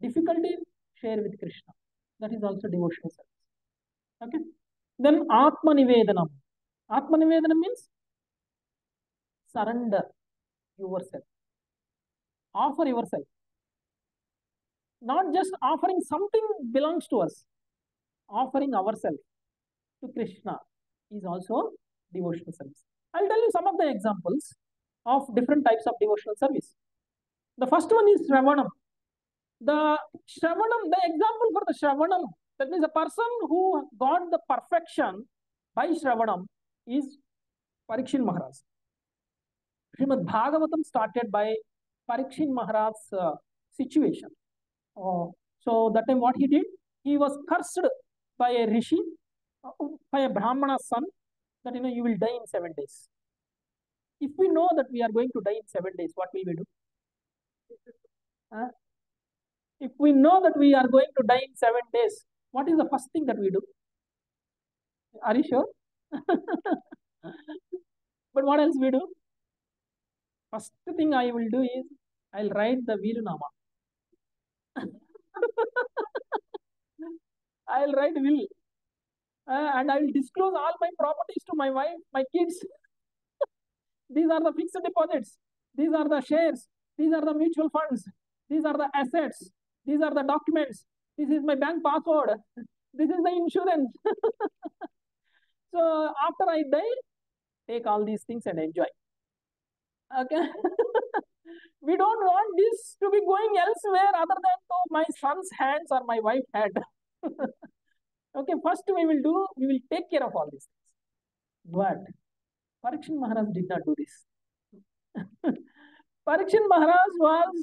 difficulty, share with Krishna. That is also devotional service. Okay. Then Atmanivedanam. Atmanivedanam means surrender yourself. Offer yourself. Not just offering something belongs to us. Offering ourselves to Krishna is also devotional service. I'll tell you some of the examples of different types of devotional service. The first one is Shravanam. The example for the Shravanam, that means a person who got the perfection by Shravanam is Parikshit Maharaj. Srimad Bhagavatam started by Parikshit Maharaj's situation. So that time what he did, he was cursed by a rishi, by a Brahmana's son, that you will die in 7 days. If we know that we are going to die in 7 days, what will we do? If we know that we are going to die in 7 days, what is the first thing that we do? Are you sure? But what else we do? First thing I will do is, I will write the Virunama. I will write will. And I will disclose all my properties to my wife, my kids. These are the fixed deposits. These are the shares. These are the mutual funds. These are the assets. These are the documents. This is my bank password. This is the insurance. So after I die, take all these things and enjoy. Okay. We don't want this to be going elsewhere other than to my son's hands or my wife's head. Okay, first we will take care of all these things. But Parikshit Maharaj did not do this. Parikshit Maharaj was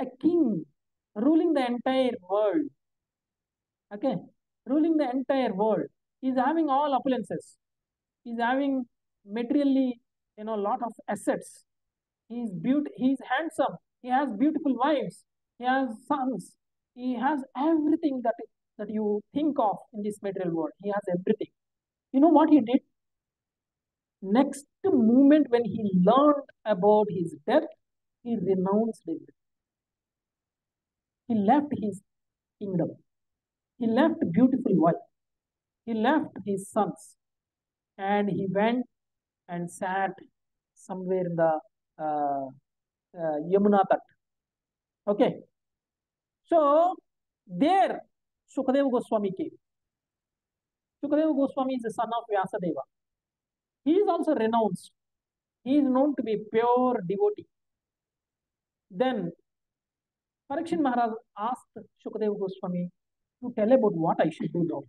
a king ruling the entire world. Okay, ruling the entire world. He is having all opulences. He is having materially, lot of assets. He is beautiful. He is handsome. He has beautiful wives. He has sons. He has everything that you think of in this material world. He has everything. You know what he did? Next moment when he learned about his death, he renounced it. He left his kingdom. He left beautiful wife. He left his sons. And he went and sat somewhere in the Yamuna Tat. Okay. So, there Sukadeva Goswami came. Sukadeva Goswami is the son of Vyasadeva. He is also renounced. He is known to be a pure devotee. Then Parikshit Maharaj asked Sukadeva Goswami to tell about what I should do now.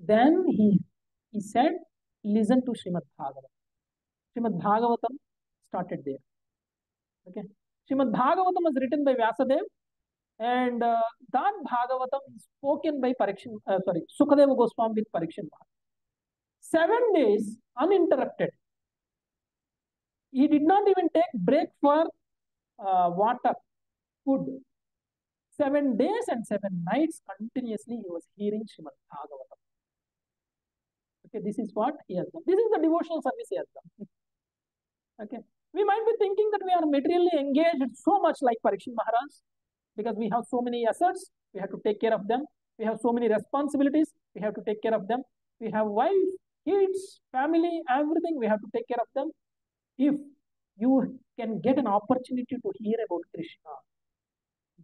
Then he said, listen to Srimad Bhagavatam. Srimad Bhagavatam started there. Okay. Srimad Bhagavatam was written by Vyasadeva, and that Bhagavatam is spoken by Sukadeva Goswami with Parikshit Maharaj. 7 days uninterrupted. He did not even take break for water, food. 7 days and 7 nights continuously he was hearing Srimad Bhagavatam. Okay, this is what he has done. This is the devotional service he has done. Okay, we might be thinking that we are materially engaged so much like Parikshit Maharaj because we have so many assets, we have to take care of them. We have so many responsibilities, we have to take care of them. We have wife, kids, family, everything, we have to take care of them. If you can get an opportunity to hear about Krishna,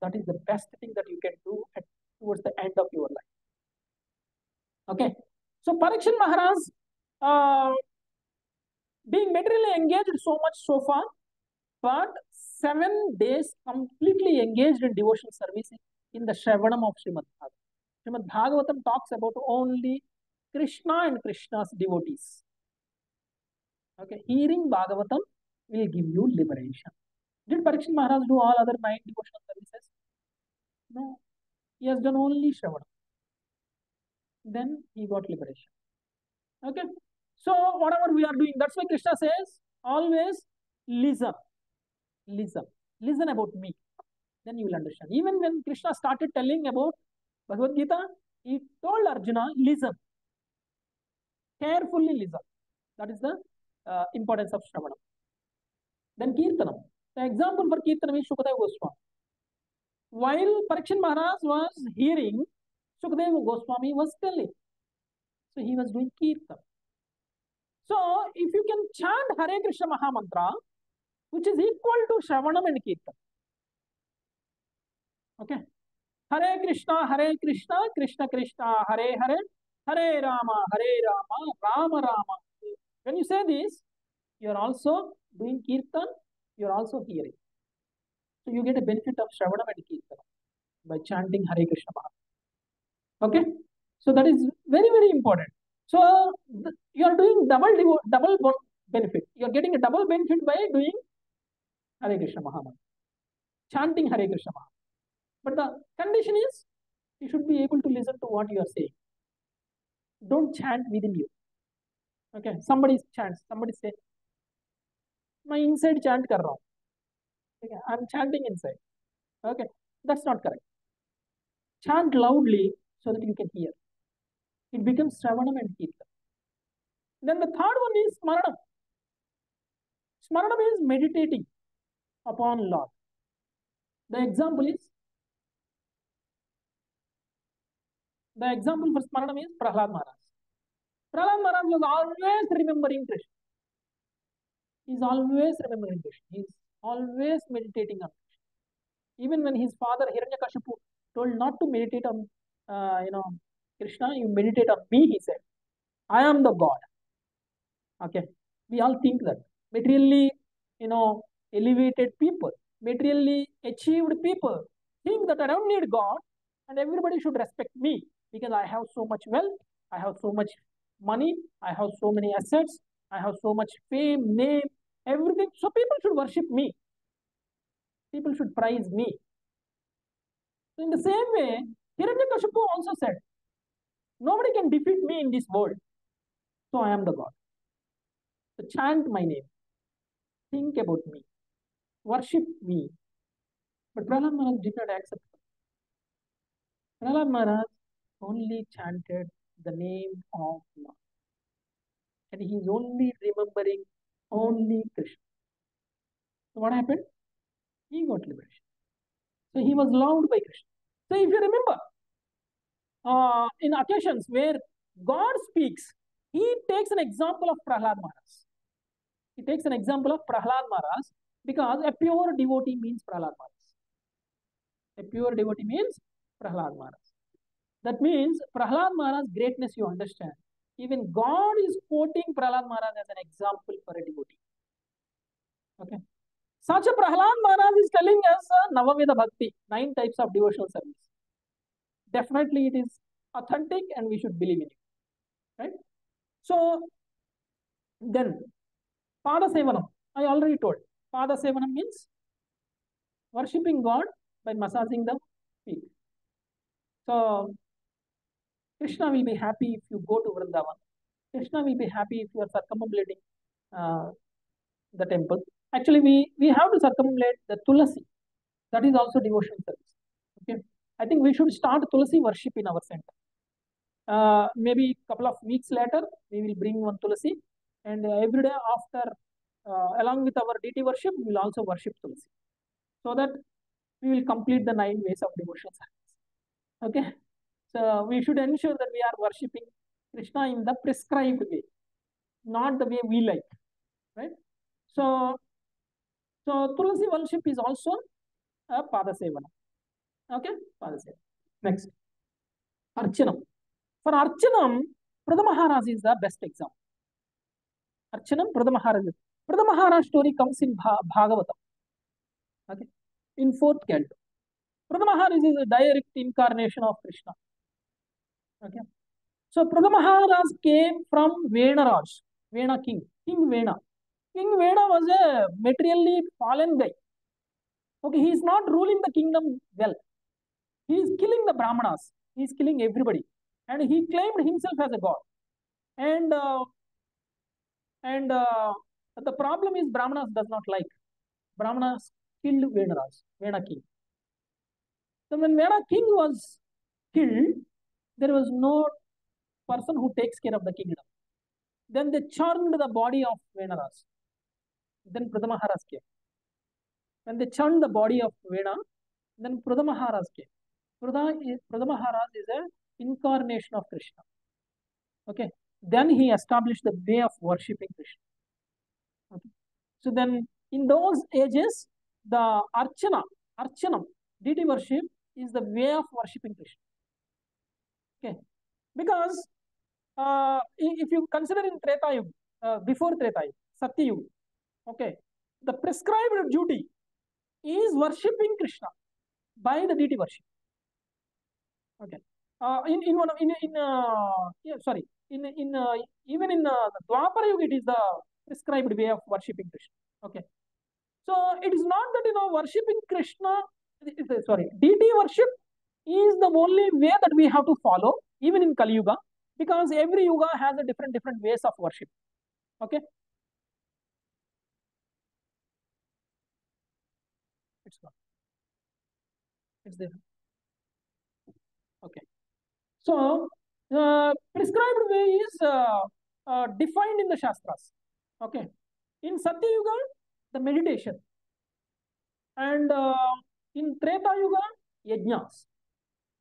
that is the best thing that you can do towards the end of your life. Okay. So Parikshit Maharaj, being materially engaged so much so far, but 7 days completely engaged in devotional service in the Shravanam of Srimad Bhagavatam. Srimad Bhagavatam talks about only Krishna and Krishna's devotees. Okay, hearing Bhagavatam will give you liberation. Did Parikshit Maharaj do all other 9 devotional services? No. He has done only Shravanam. Then he got liberation. Okay. So whatever we are doing, that's why Krishna says, always listen. Listen. Listen about me. Then you will understand. Even when Krishna started telling about Bhagavad Gita, he told Arjuna, listen. Carefully listen. That is the importance of Shravanam. Then Kirtanam. The example for Kirtanam is Sukadeva Goswami. While Parikshit Maharaj was hearing, Sukadeva Goswami was telling. So he was doing Kirtan. So if you can chant Hare Krishna Maha Mantra, which is equal to Shravanam and Kirtan. Okay. Hare Krishna, Hare Krishna, Krishna Krishna, Hare Hare, Hare Rama, Hare Rama, Rama Rama. When you say this, you are also doing Kirtan, you are also hearing. So you get a benefit of Shravanam and Kirtan by chanting Hare Krishna Maha Mantra. Okay, so that is very, very important. So you are doing double benefit. You are getting a double benefit by doing Hare Krishna Maha Mantra, chanting Hare Krishna Maha Mantra. But the condition is you should be able to listen to what you are saying. Don't chant within you. Okay, somebody chants, somebody says, my inside chant kar raha hu. Okay, I'm chanting inside. Okay, that's not correct. Chant loudly so that you can hear. It becomes Shravanam and Kirtan. Then the third one is Smaranam. Smaranam is meditating upon Lord. The example for Smaranam is Prahlad Maharaj. Prahlad Maharaj was always remembering Krishna. He is always remembering Krishna. He is always meditating on Krishna. Even when his father Hiranyakashipu told not to meditate on Krishna, you meditate on me, he said. I am the God. Okay. We all think that. Materially, elevated people, materially achieved people think that I don't need God and everybody should respect me because I have so much wealth, I have so much money, I have so many assets, I have so much fame, name, everything. So people should worship me. People should praise me. So in the same way, Hiranyakashipu also said, nobody can defeat me in this world. So I am the God. So chant my name. Think about me. Worship me. But Prahlad Maharaj did not accept it. Prahlad Maharaj only chanted the name of Lord. And he is only remembering only Krishna. So what happened? He got liberation. So he was loved by Krishna. So if you remember, in occasions where God speaks, he takes an example of Prahlad Maharaj. He takes an example of Prahlad Maharaj because a pure devotee means Prahlad Maharaj. A pure devotee means Prahlad Maharaj. That means Prahlad Maharaj's greatness you understand. Even God is quoting Prahlad Maharaj as an example for a devotee. Okay. Such a Prahlad Maharaj is telling us Navaveda Bhakti, 9 types of devotional service. Definitely it is authentic and we should believe in it. Right? So, then, Pada Sevanam, I already told. Pada Sevanam means worshipping God by massaging the feet. So, Krishna will be happy if you go to Vrindavan. Krishna will be happy if you are circumambulating the temple. Actually, we have to circumambulate the Tulasi. That is also devotional service. Okay? I think we should start Tulasi worship in our center. Maybe a couple of weeks later, we will bring one Tulasi. And every day after, along with our deity worship, we will also worship Tulasi. So that we will complete the 9 ways of devotional service. Okay? So we should ensure that we are worshipping Krishna in the prescribed way, not the way we like. Right? So Tulasi worship is also a Padasevana. Okay? Padasevana. Next. Archanam. For Archanam, Prahlad Maharaj is the best example. Archanam, Prahlad Maharaj. Prahlad Maharaj story comes in Bhagavatam. Okay? In 4th canto. Prahlad Maharaj is a direct incarnation of Krishna. Okay. So Prahlad Maharaj came from Vena Raj, Vena king, King Vena. King Vena was a materially fallen guy. Okay, he is not ruling the kingdom well. He is killing the Brahmanas. He is killing everybody. And he claimed himself as a god. And the problem is Brahmanas does not like. Brahmanas killed Vena Raj, Vena king. So when Vena king was killed, there was no person who takes care of the kingdom. Then they churned the body of Vena Raj. Then Prahlad Maharaj came. When they churned the body of Vena, then Prahlad Maharaj came. Prahlad Maharaj is an incarnation of Krishna. Okay. Then he established the way of worshipping Krishna. Okay. So then in those ages, the Archanam, deity worship is the way of worshipping Krishna. Okay. Because if you consider in Treta Yuga, before Treta Yuga, Satya Yuga, okay, the prescribed duty is worshipping Krishna by the deity worship. Okay. Even in Dvapara Yuga, it is the prescribed way of worshipping Krishna. Okay. So it is not that worshipping Krishna, deity worship is the only way that we have to follow, even in Kali Yuga, because every Yuga has a different ways of worship. Okay? It's gone. It's there. Okay. So, prescribed way is defined in the Shastras. Okay. In Satya Yuga, the meditation. And in Treta Yuga, Yajnas.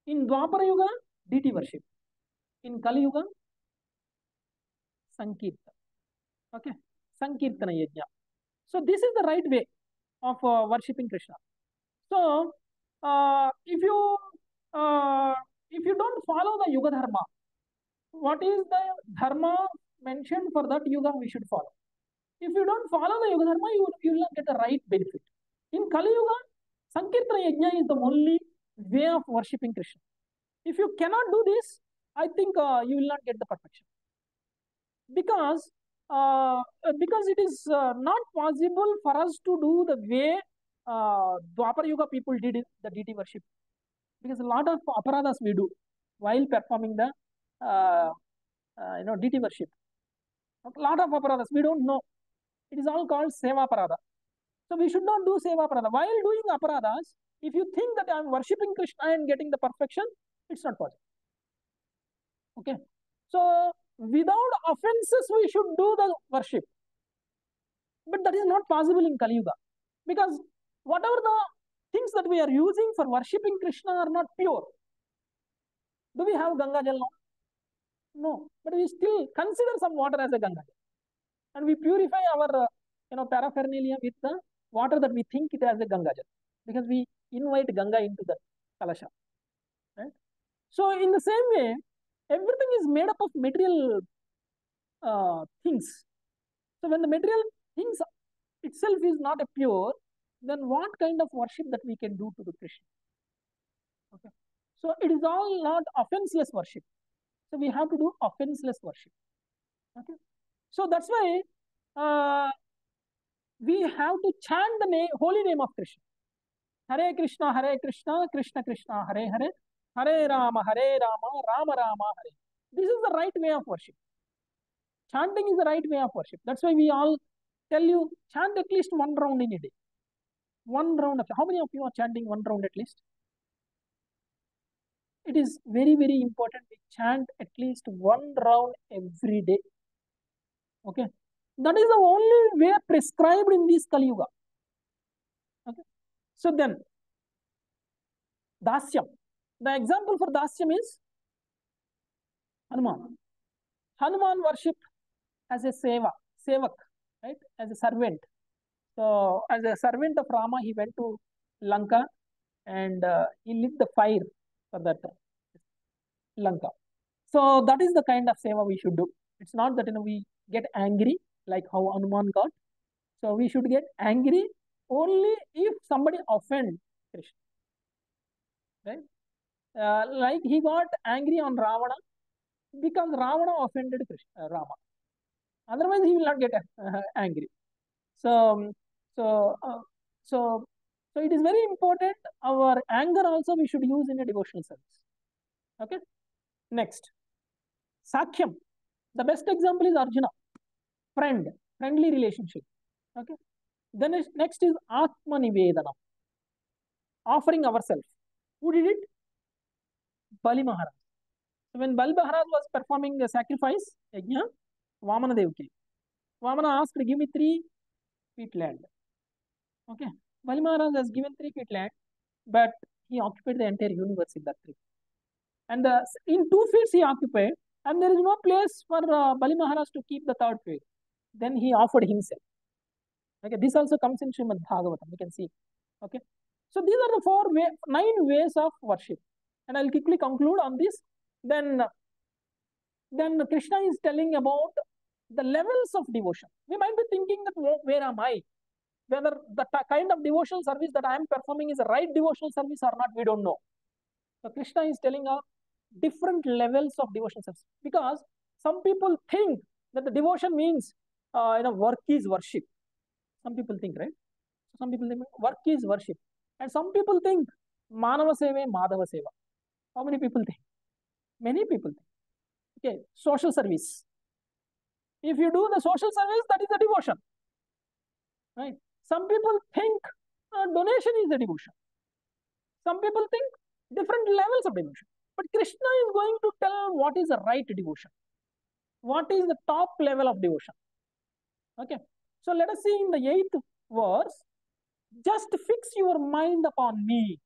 In Dvapara Yuga, deity worship. In Kali Yuga, Sankirtana. Okay. Sankirtana Yajna. So, this is the right way of worshipping Krishna. So, if you don't follow the Yuga Dharma, what is the Dharma mentioned for that Yuga we should follow? If you don't follow the Yuga Dharma, you will not get the right benefit. In Kali Yuga, Sankirtana Yajna is the only way of worshipping Krishna. If you cannot do this, I think you will not get the perfection. Because it is not possible for us to do the way Dwapara Yuga people did the deity worship. Because a lot of aparadas we do while performing the deity worship. A lot of aparadas we don't know. It is all called seva parada. So we should not do seva parada. While doing aparadas, if you think that I am worshipping Krishna and getting the perfection, it's not possible. Okay. So without offenses, we should do the worship. But that is not possible in Kali Yuga. Because whatever the things that we are using for worshipping Krishna are not pure. Do we have Ganga Jal now? No. But we still consider some water as a Ganga Jal. And we purify our paraphernalia with the water that we think it as a Ganga Jal. Because we invite Ganga into the Kalasha. Right? So in the same way, everything is made up of material things. So when the material things itself is not a pure, then what kind of worship that we can do to the Krishna? Okay. So it is all not offenseless worship. So we have to do offenseless worship. Okay. So that's why we have to chant the holy name of Krishna. Hare Krishna, Hare Krishna, Krishna Krishna, Hare Hare, Hare Rama, Hare Rama, Rama Rama, Hare. This is the right way of worship. Chanting is the right way of worship. That's why we all tell you, chant at least one round in a day. One round of how many of you are chanting one round at least? It is very important we chant at least one round every day. Okay, that is the only way prescribed in this Kali Yuga. Okay, so then Dasyam. The example for Dasyam is Hanuman. Hanuman worshipped as a sevak, right? As a servant. So, as a servant of Rama, he went to Lanka and he lit the fire for that Lanka. So, that is the kind of seva we should do. It's not that we get angry like how Hanuman got. So, we should get angry only if somebody offends Krishna. Right? Like he got angry on Ravana because Ravana offended Krishna, Rama. Otherwise, he will not get angry. So it is very important. Our anger also we should use in a devotional service. Okay. Next, Sakhyam. The best example is Arjuna, friendly relationship. Okay. Then next is Atmanivedana, offering ourselves. Who did it? Bali Maharaj. So when Bali Maharaj was performing the sacrifice, Yajna, Vamana Dev came. Vamana asked, "Give me 3 feet land." Okay. Bali Maharaj has given 3 feet land, but he occupied the entire universe in that 3. And in 2 feet he occupied, and there is no place for Bali Maharaj to keep the 3rd feet. Then he offered himself. Okay, this also comes in Srimad Bhagavatam, we can see. Okay. So these are the 9 ways of worship. And I will quickly conclude on this. Then Krishna is telling about the levels of devotion. We might be thinking that where am I? Whether the kind of devotional service that I am performing is the right devotional service or not, we don't know. So Krishna is telling us different levels of devotional service. Because some people think that the devotion means work is worship. Some people think, right? Some people think work is worship. And some people think Manava Seva, Madhava Seva. How many people think? Many people think. Okay, social service. If you do the social service, that is a devotion. Right? Some people think donation is a devotion. Some people think different levels of devotion. But Krishna is going to tell what is the right devotion. What is the top level of devotion? Okay. So let us see in the 8th verse. Just fix your mind upon me,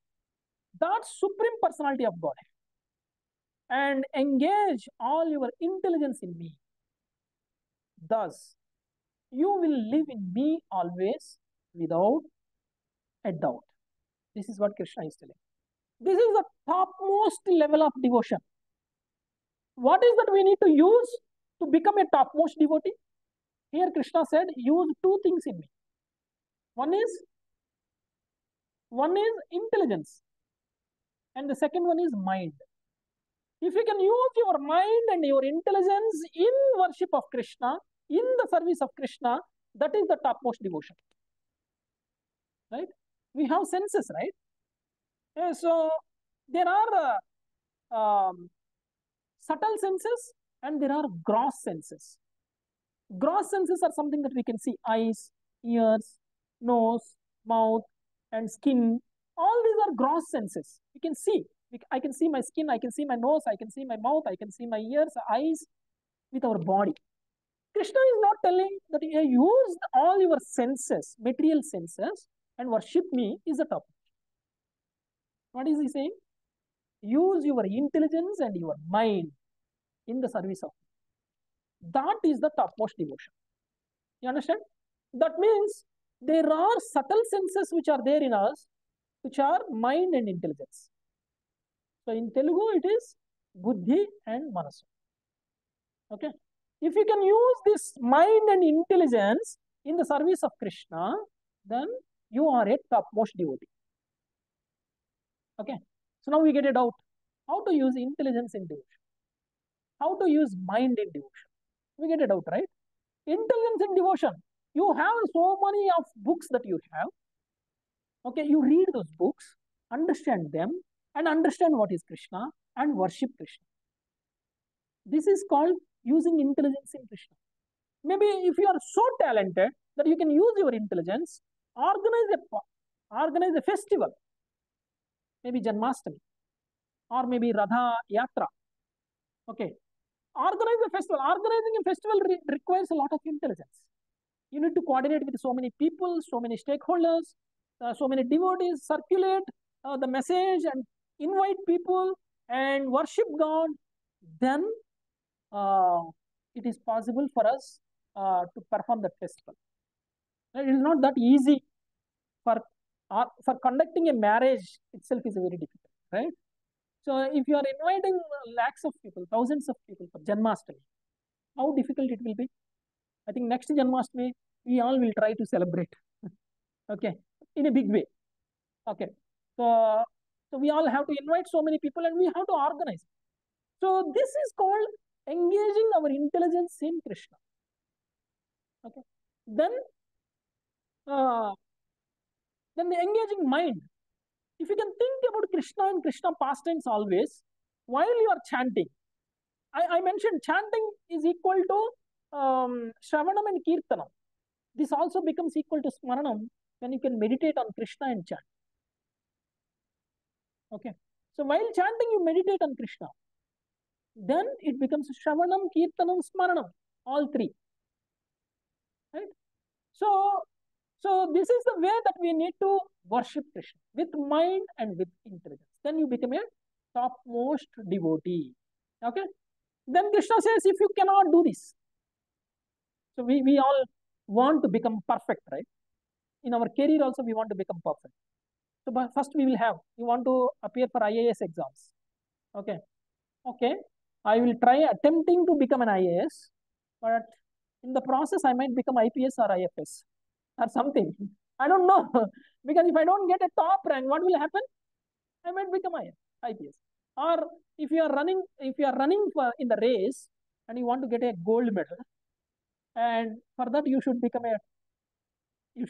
that Supreme Personality of Godhead, and engage all your intelligence in me. Thus, you will live in me always without a doubt. This is what Krishna is telling. This is the topmost level of devotion. What is that we need to use to become a topmost devotee? Here Krishna said, use two things in me. One is intelligence, and the second one is mind. If you can use your mind and your intelligence in worship of Krishna, in the service of Krishna, that is the topmost devotion. Right? We have senses, right? Yeah, so there are subtle senses and there are gross senses. Gross senses are something that we can see: eyes, ears, nose, mouth, and skin. All these are gross senses. You can see. I can see my skin, I can see my nose, I can see my mouth, I can see my ears, eyes, with our body. Krishna is not telling that you use all your senses, material senses, and worship me is the topic. What is he saying? Use your intelligence and your mind in the service of me. That is the topmost devotion. You understand? That means there are subtle senses which are there in us, which are mind and intelligence. So in Telugu, it is buddhi and manasu. Okay. If you can use this mind and intelligence in the service of Krishna, then you are a topmost devotee. Okay. So now we get a doubt. How to use intelligence in devotion? How to use mind in devotion? We get a doubt, right? Intelligence in devotion. You have so many of books that you have. Okay. You read those books, understand them, and understand what is Krishna and worship Krishna. This is called using intelligence in Krishna. Maybe if you are so talented that you can use your intelligence, organize a festival, maybe Janmashtami, or maybe Radha Yatra. Okay, organize a festival. Organizing a festival requires a lot of intelligence. You need to coordinate with so many people, so many stakeholders, so many devotees, circulate the message and invite people and worship God, then it is possible for us to perform that festival. It is not that easy. For conducting a marriage itself is very difficult, right? So if you are inviting lakhs of people, thousands of people for Janmashtami, how difficult it will be? I think next Janmashtami, we all will try to celebrate, okay, in a big way, okay. So we all have to invite so many people and we have to organize. So this is called engaging our intelligence in Krishna. Okay. Then the engaging mind. If you can think about Krishna and Krishna pastimes always while you are chanting. I mentioned chanting is equal to Shravanam and Kirtanam. This also becomes equal to Smaranam when you can meditate on Krishna and chant. Okay, so while chanting you meditate on Krishna, then it becomes Shravanam, Kirtanam, Smaranam, all three, right? So this is the way that we need to worship Krishna, with mind and with intelligence. Then you become a topmost devotee, okay? Then Krishna says, if you cannot do this, so we all want to become perfect, right? In our career also we want to become perfect. So but first we will have, you want to appear for IAS exams. Okay. Okay. I will try attempting to become an IAS, but in the process I might become IPS or IFS or something. I don't know. Because if I don't get a top rank, what will happen? I might become IPS. Or if you are running in the race and you want to get a gold medal, and for that you should become you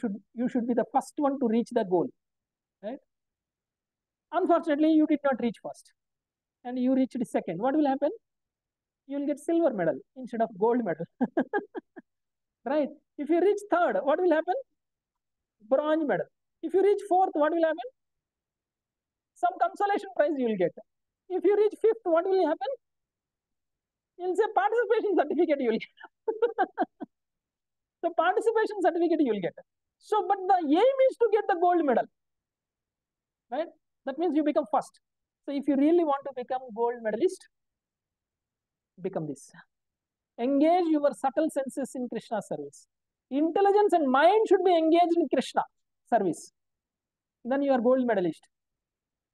should be the first one to reach the goal. Right? Unfortunately, you did not reach first. and you reached second, what will happen? You will get silver medal instead of gold medal. Right? If you reach third, what will happen? Bronze medal. If you reach fourth, what will happen? Some consolation prize you will get. If you reach fifth, what will happen? You will say participation certificate you will get. So participation certificate you will get. So, but the aim is to get the gold medal. Right? That means you become first. So if you really want to become gold medalist, become this. Engage your subtle senses in Krishna service. Intelligence and mind should be engaged in Krishna service. Then you are gold medalist.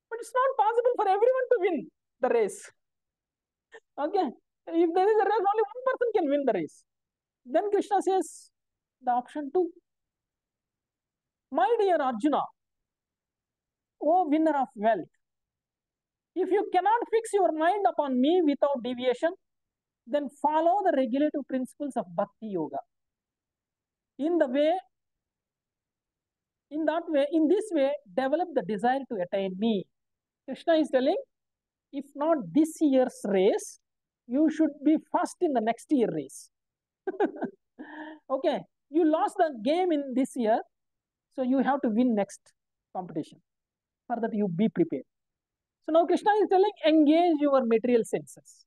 But it's not possible for everyone to win the race. Okay. If there is a race, only one person can win the race. Then Krishna says the option 2. My dear Arjuna, O winner of wealth, if you cannot fix your mind upon me without deviation, then follow the regulative principles of Bhakti Yoga. In this way, develop the desire to attain me. Krishna is telling, if not this year's race, you should be first in the next year race. Okay, you lost the game in this year, so you have to win next competition. For that, you be prepared. So now Krishna is telling, engage your material senses.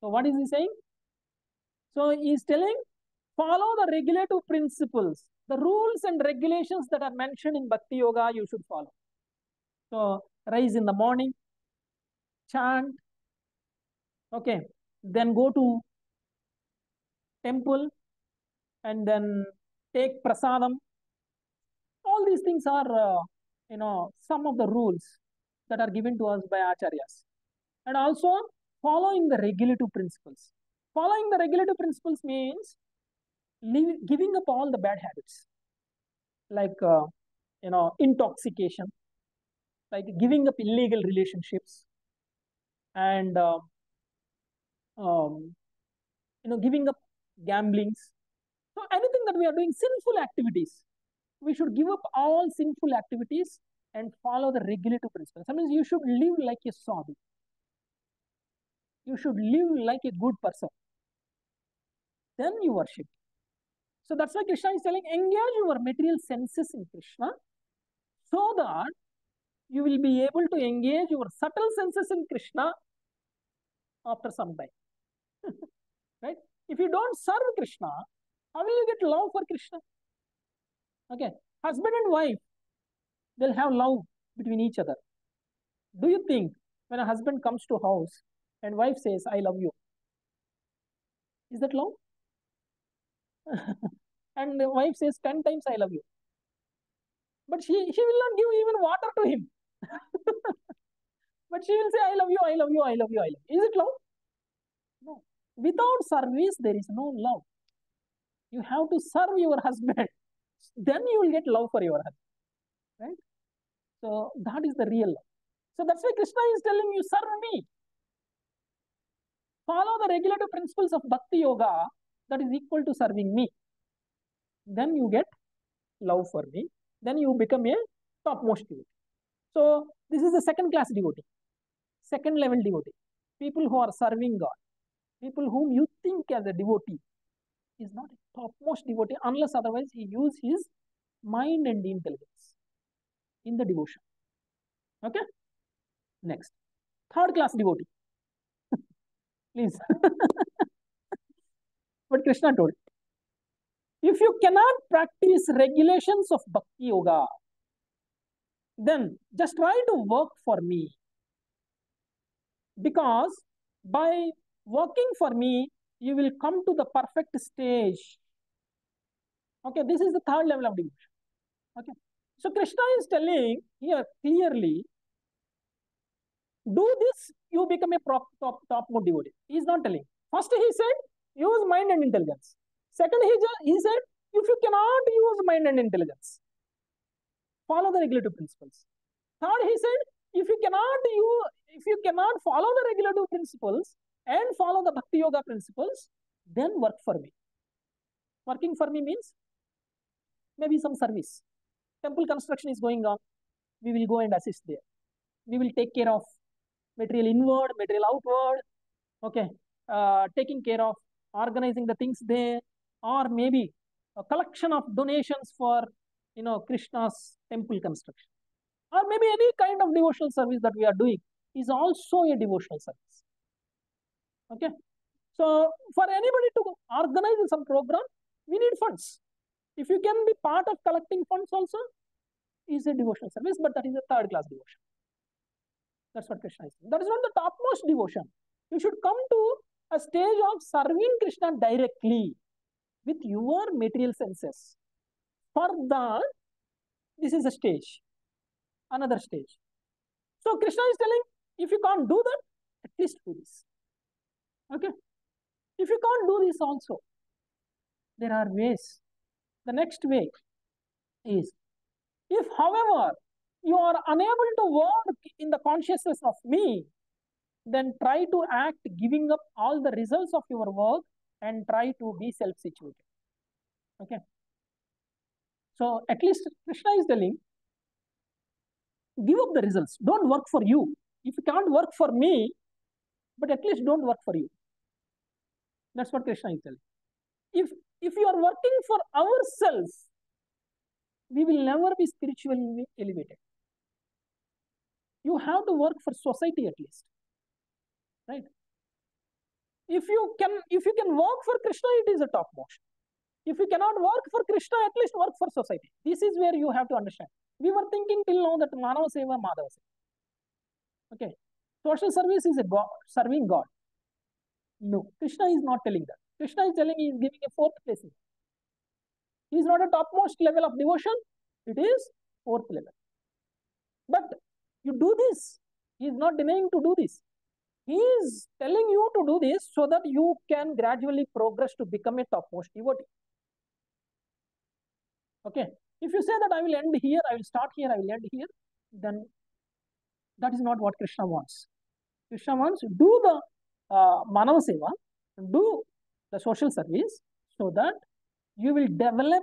So what is he saying? So he is telling, follow the regulative principles, the rules and regulations that are mentioned in Bhakti Yoga, you should follow. So rise in the morning, chant, okay, then go to temple and then take prasadam. All these things are, some of the rules that are given to us by Acharyas. And also following the regulative principles. Following the regulative principles means giving up all the bad habits. Like, intoxication. Like giving up illegal relationships. And, giving up gamblings. So anything that we are doing, sinful activities. We should give up all sinful activities and follow the regulative principles. That means you should live like a sadhu. You should live like a good person. Then you worship. So that's why Krishna is telling, engage your material senses in Krishna so that you will be able to engage your subtle senses in Krishna after some time. Right? If you don't serve Krishna, how will you get love for Krishna? Okay. Husband and wife, they'll have love between each other. Do you think when a husband comes to house and wife says, I love you, is that love? And the wife says 10 times, I love you. But she will not give even water to him. But she will say, I love you, I love you, I love you, I love you. Is it love? No. Without service, there is no love. You have to serve your husband. Then you will get love for your husband. Right? So that is the real love. So that's why Krishna is telling you, serve me. Follow the regulative principles of Bhakti Yoga that is equal to serving me. Then you get love for me. Then you become a topmost devotee. So this is the second class devotee. Second level devotee. People who are serving God. People whom you think as a devotee is not a topmost devotee unless otherwise he uses his mind and intelligence in the devotion. Okay? Next. Third class devotee. Please. But Krishna told, if you cannot practice regulations of Bhakti Yoga, then just try to work for me. Because by working for me, you will come to the perfect stage. Okay, this is the third level of devotion. Okay. So Krishna is telling here clearly, do this, you become a top-mode devotee. He is not telling. First he said, use mind and intelligence. Second he said, if you cannot use mind and intelligence, follow the regulative principles. Third he said, if you cannot follow the regulative principles and follow the Bhakti Yoga principles, then work for me. Working for me means maybe some service. Temple construction is going on. We will go and assist there. We will take care of material inward, material outward, okay, taking care of, organizing the things there, or maybe a collection of donations for, Krishna's temple construction. Or maybe any kind of devotional service that we are doing is also a devotional service. Okay. So, for anybody to organize some program, we need funds. If you can be part of collecting funds also, is a devotional service, but that is a third class devotion. That's what Krishna is saying. That is not the topmost devotion. You should come to a stage of serving Krishna directly with your material senses. Further, this is a stage, another stage. So Krishna is telling, if you can't do that, at least do this. Okay? If you can't do this also, there are ways. The next way is, if however you are unable to work in the consciousness of me, then try to act giving up all the results of your work and try to be self-situated. Okay? So at least Krishna is telling, give up the results. Don't work for you. If you can't work for me, but at least don't work for you. That's what Krishna is telling. If you are working for ourselves, we will never be spiritually elevated. You have to work for society at least. Right? If you can work for Krishna, it is a top motion. If you cannot work for Krishna, at least work for society. This is where you have to understand. We were thinking till now that Manava Seva, Madhava Seva. Okay. Social service is a God, serving God. No, Krishna is not telling that. Krishna is telling, he is giving a fourth place. He is not a topmost level of devotion. It is fourth level. But you do this. He is not denying to do this. He is telling you to do this so that you can gradually progress to become a topmost devotee. Okay. If you say that I will end here, I will start here, I will end here, then that is not what Krishna wants. Krishna wants, do the Manava Seva, do the social service so that you will develop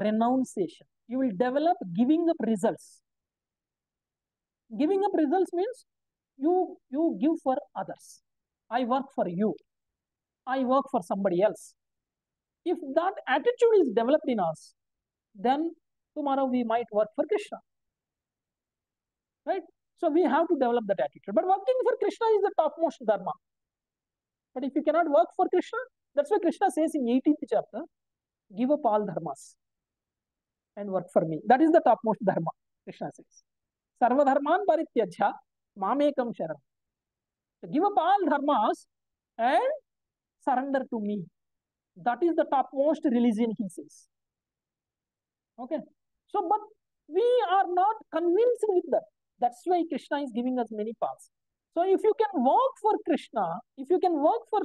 renunciation. You will develop giving up results. Giving up results means you give for others. I work for you. I work for somebody else. If that attitude is developed in us, then tomorrow we might work for Krishna. Right? So we have to develop that attitude. But working for Krishna is the topmost dharma. But if you cannot work for Krishna, that's why Krishna says in 18th chapter, give up all dharmas and work for me. That is the topmost dharma, Krishna says. Sarva dharman parityajya. Mamekam sharam. So give up all dharmas and surrender to me. That is the topmost religion, he says. Okay. So, but we are not convinced with that. That's why Krishna is giving us many paths. So, if you can work for Krishna, if you can work for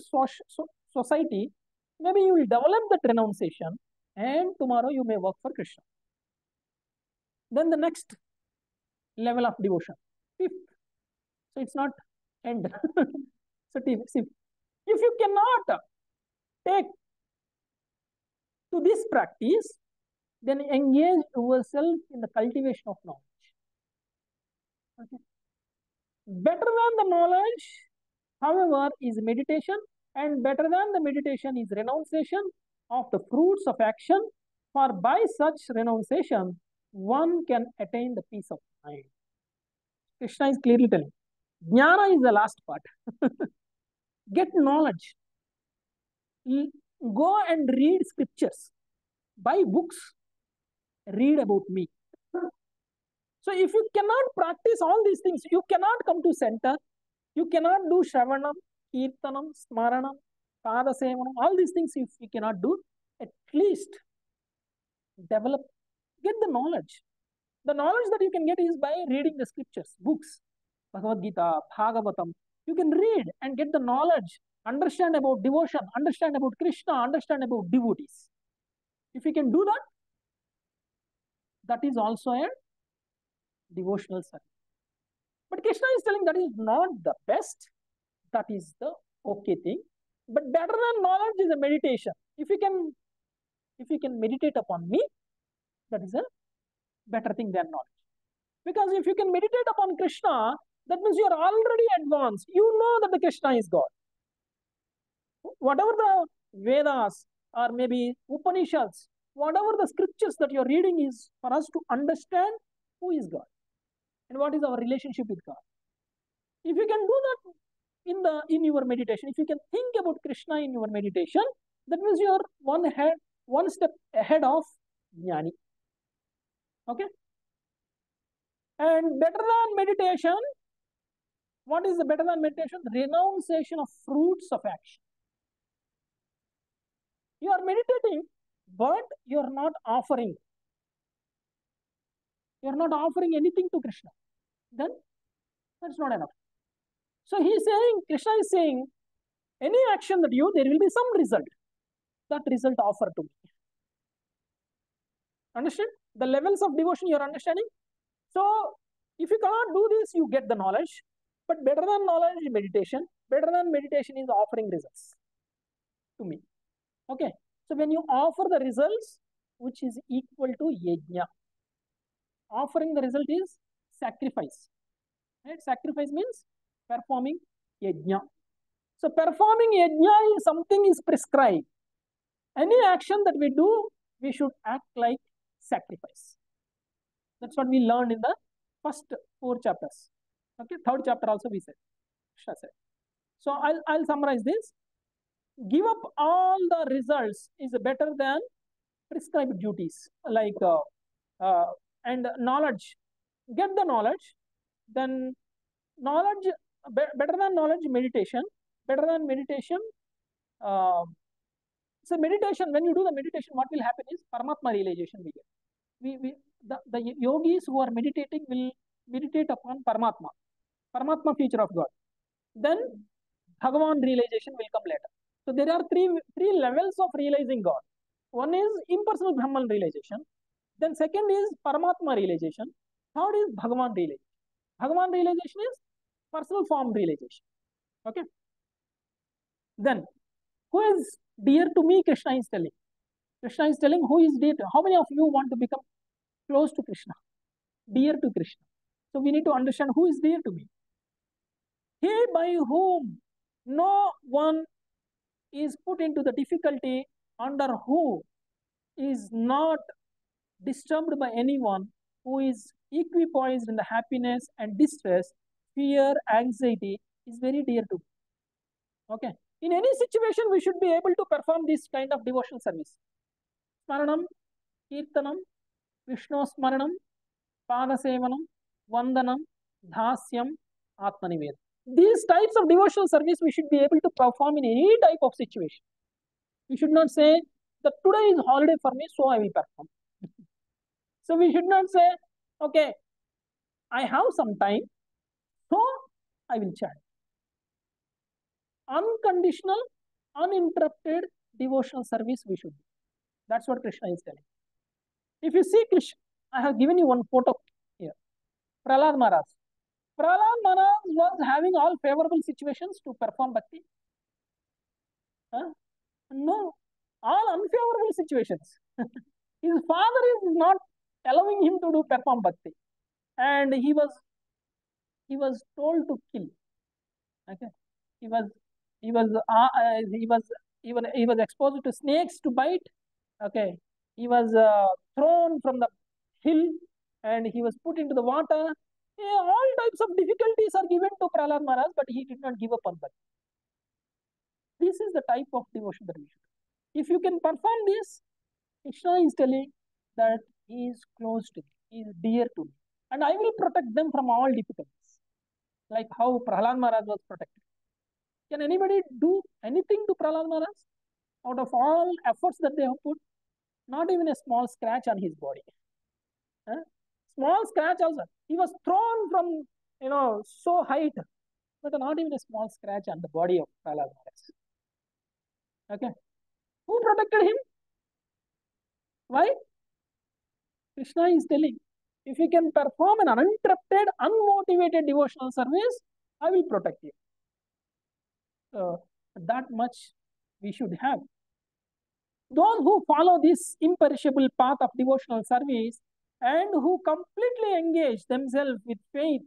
society, maybe you will develop that renunciation and tomorrow you may work for Krishna. Then the next level of devotion. Fifth. So it's not end. So if you cannot take to this practice, then engage yourself in the cultivation of knowledge. Okay. Better than the knowledge, however, is meditation, and better than the meditation is renunciation of the fruits of action, for by such renunciation, one can attain the peace of mind. Krishna is clearly telling. Jnana is the last part. Get knowledge. Go and read scriptures. Buy books. Read about me. So if you cannot practice all these things, you cannot come to center. You cannot do Shravanam, Kirtanam, Smaranam, Padasevanam. All these things if you cannot do, at least develop. Get the knowledge. The knowledge that you can get is by reading the scriptures, books. Bhagavad Gita, Bhagavatam. You can read and get the knowledge, understand about devotion, understand about Krishna, understand about devotees. If you can do that, that is also a devotional service. But Krishna is telling that is not the best, that is the okay thing. But better than knowledge is a meditation. If you can meditate upon me, that is a better thing than knowledge. Because if you can meditate upon Krishna, that means you are already advanced. You know that the Krishna is God. Whatever the Vedas or maybe Upanishads, whatever the scriptures that you are reading is for us to understand who is God and what is our relationship with God. If you can do that in your meditation, if you can think about Krishna in your meditation, that means you are one step ahead of Jnani. Okay? And better than meditation, what is the better than meditation? Renunciation of fruits of action. You are meditating, but you are not offering. You are not offering anything to Krishna. Then that's not enough. So he is saying, Krishna is saying, any action that you, there will be some result. That result offer to me. Understand? The levels of devotion you are understanding. So if you cannot do this, you get the knowledge. But better than knowledge is meditation. Better than meditation is offering results to me. Okay. So when you offer the results, which is equal to yajna. Offering the result is sacrifice. Right? Sacrifice means performing yajna. So performing yajna is something is prescribed. Any action that we do, we should act like sacrifice. That's what we learned in the first 4 chapters. Okay, 3rd chapter also we said. Krishna said. So I'll summarize this. Give up all the results is better than prescribed duties, like and knowledge. Get the knowledge, then knowledge, better than knowledge, meditation. Better than meditation, so meditation, when you do the meditation, what will happen is Paramatma realization will get. The yogis who are meditating will meditate upon Paramatma. Paramatma feature of God. Then Bhagavan realization will come later. So there are three levels of realizing God. One is impersonal Brahman realization. Then second is Paramatma realization. Third is Bhagavan realization. Bhagavan realization is personal form realization. Okay. Then, who is dear to me? Krishna is telling. Krishna is telling who is dear to. How many of you want to become close to Krishna? Dear to Krishna. So we need to understand who is dear to me. He by whom no one is put into the difficulty, under who is not disturbed by anyone, who is equipoised in the happiness and distress, fear, anxiety, is very dear to me. Okay. In any situation, we should be able to perform this kind of devotional service. Smaranam, Kirtanam, Vishnu Smaranam, Padasevanam, Vandanam, Dhasyam, Atmanivedam. These types of devotional service we should be able to perform in any type of situation. We should not say that today is holiday for me, so I will perform. So we should not say, okay, I have some time, so I will chant. Unconditional, uninterrupted devotional service we should do. That's what Krishna is telling. If you see Krishna, I have given you one photo here. Prahlad Maharaj. Prahlad Maharaj was having all favorable situations to perform bhakti. Huh? No, all unfavorable situations. His father is not allowing him to perform bhakti. And he was told to kill. Okay. He was exposed to snakes to bite. Okay, he was thrown from the hill and he was put into the water. Yeah, all types of difficulties are given to Prahlad Maharaj, but he did not give up on that. This is the type of devotion that we should do. If you can perform this, Krishna is telling that he is close to me, he is dear to me, and I will protect them from all difficulties, like how Prahlad Maharaj was protected. Can anybody do anything to Prahlad Maharaj? Out of all efforts that they have put, not even a small scratch on his body. Huh? Small scratch also. He was thrown from, so height, but not even a small scratch on the body of Prahlad Maharaj. Okay. Who protected him? Why? Krishna is telling, if you can perform an uninterrupted, unmotivated devotional service, I will protect you. That much we should have. Those who follow this imperishable path of devotional service and who completely engage themselves with faith,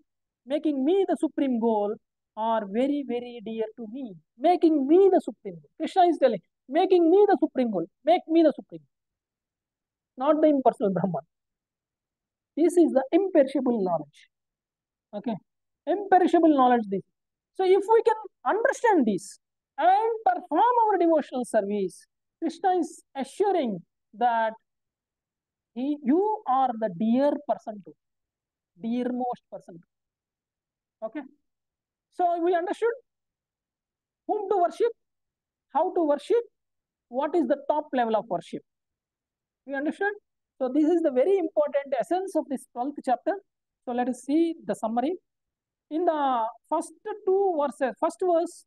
making me the supreme goal are very, very dear to me. Making me the supreme goal. Krishna is telling, making me the supreme goal. Make me the supreme goal. Not the impersonal Brahman. This is the imperishable knowledge. Okay. Imperishable knowledge. This. So if we can understand this and perform our devotional service, Krishna is assuring that you are the dear person to, dear most person to. Okay. So we understood whom to worship, how to worship, what is the top level of worship. We understood? So this is the very important essence of this 12th chapter. So let us see the summary. In the first two verses, first verse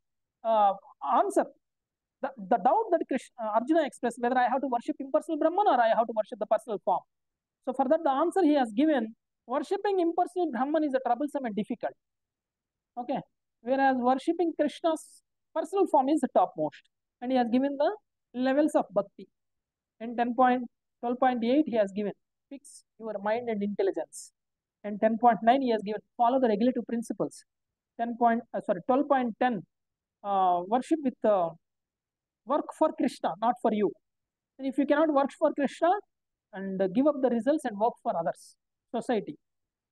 answer the doubt that Arjuna expressed, whether I have to worship impersonal Brahman or I have to worship the personal form. So for that the answer he has given, worshipping impersonal Brahman is a troublesome and difficult. Okay. Whereas worshipping Krishna's personal form is the topmost. And he has given the levels of bhakti. In 10.12.8 he has given, fix your mind and intelligence. And 10.9 he has given, follow the regulative principles. 12.10, worship with work for Krishna, not for you. And if you cannot work for Krishna, and give up the results and work for others, society.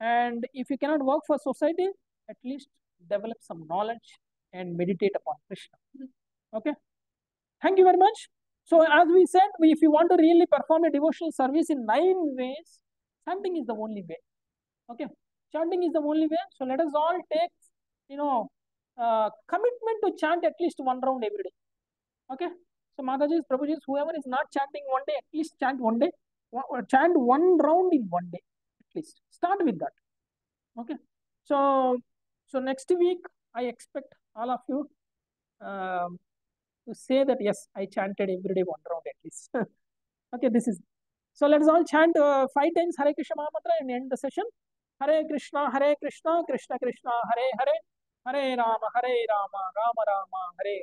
And if you cannot work for society, at least develop some knowledge and meditate upon Krishna. Okay. Thank you very much. So as we said, if you want to really perform a devotional service in 9 ways, chanting is the only way. Okay, chanting is the only way. So let us all take, commitment to chant at least 1 round every day. Okay, so Matajis, Prabhujis, whoever is not chanting one day, at least chant one day, chant 1 round in one day, at least. Start with that. Okay, so next week I expect all of you to say that yes, I chanted every day 1 round at least. Okay, this is. So let us all chant 5 times Hare Krishna Maha Mantra and end the session. Hare Krishna, Hare Krishna, Krishna Krishna, Hare Hare, Hare Rama, Rama Rama, Hare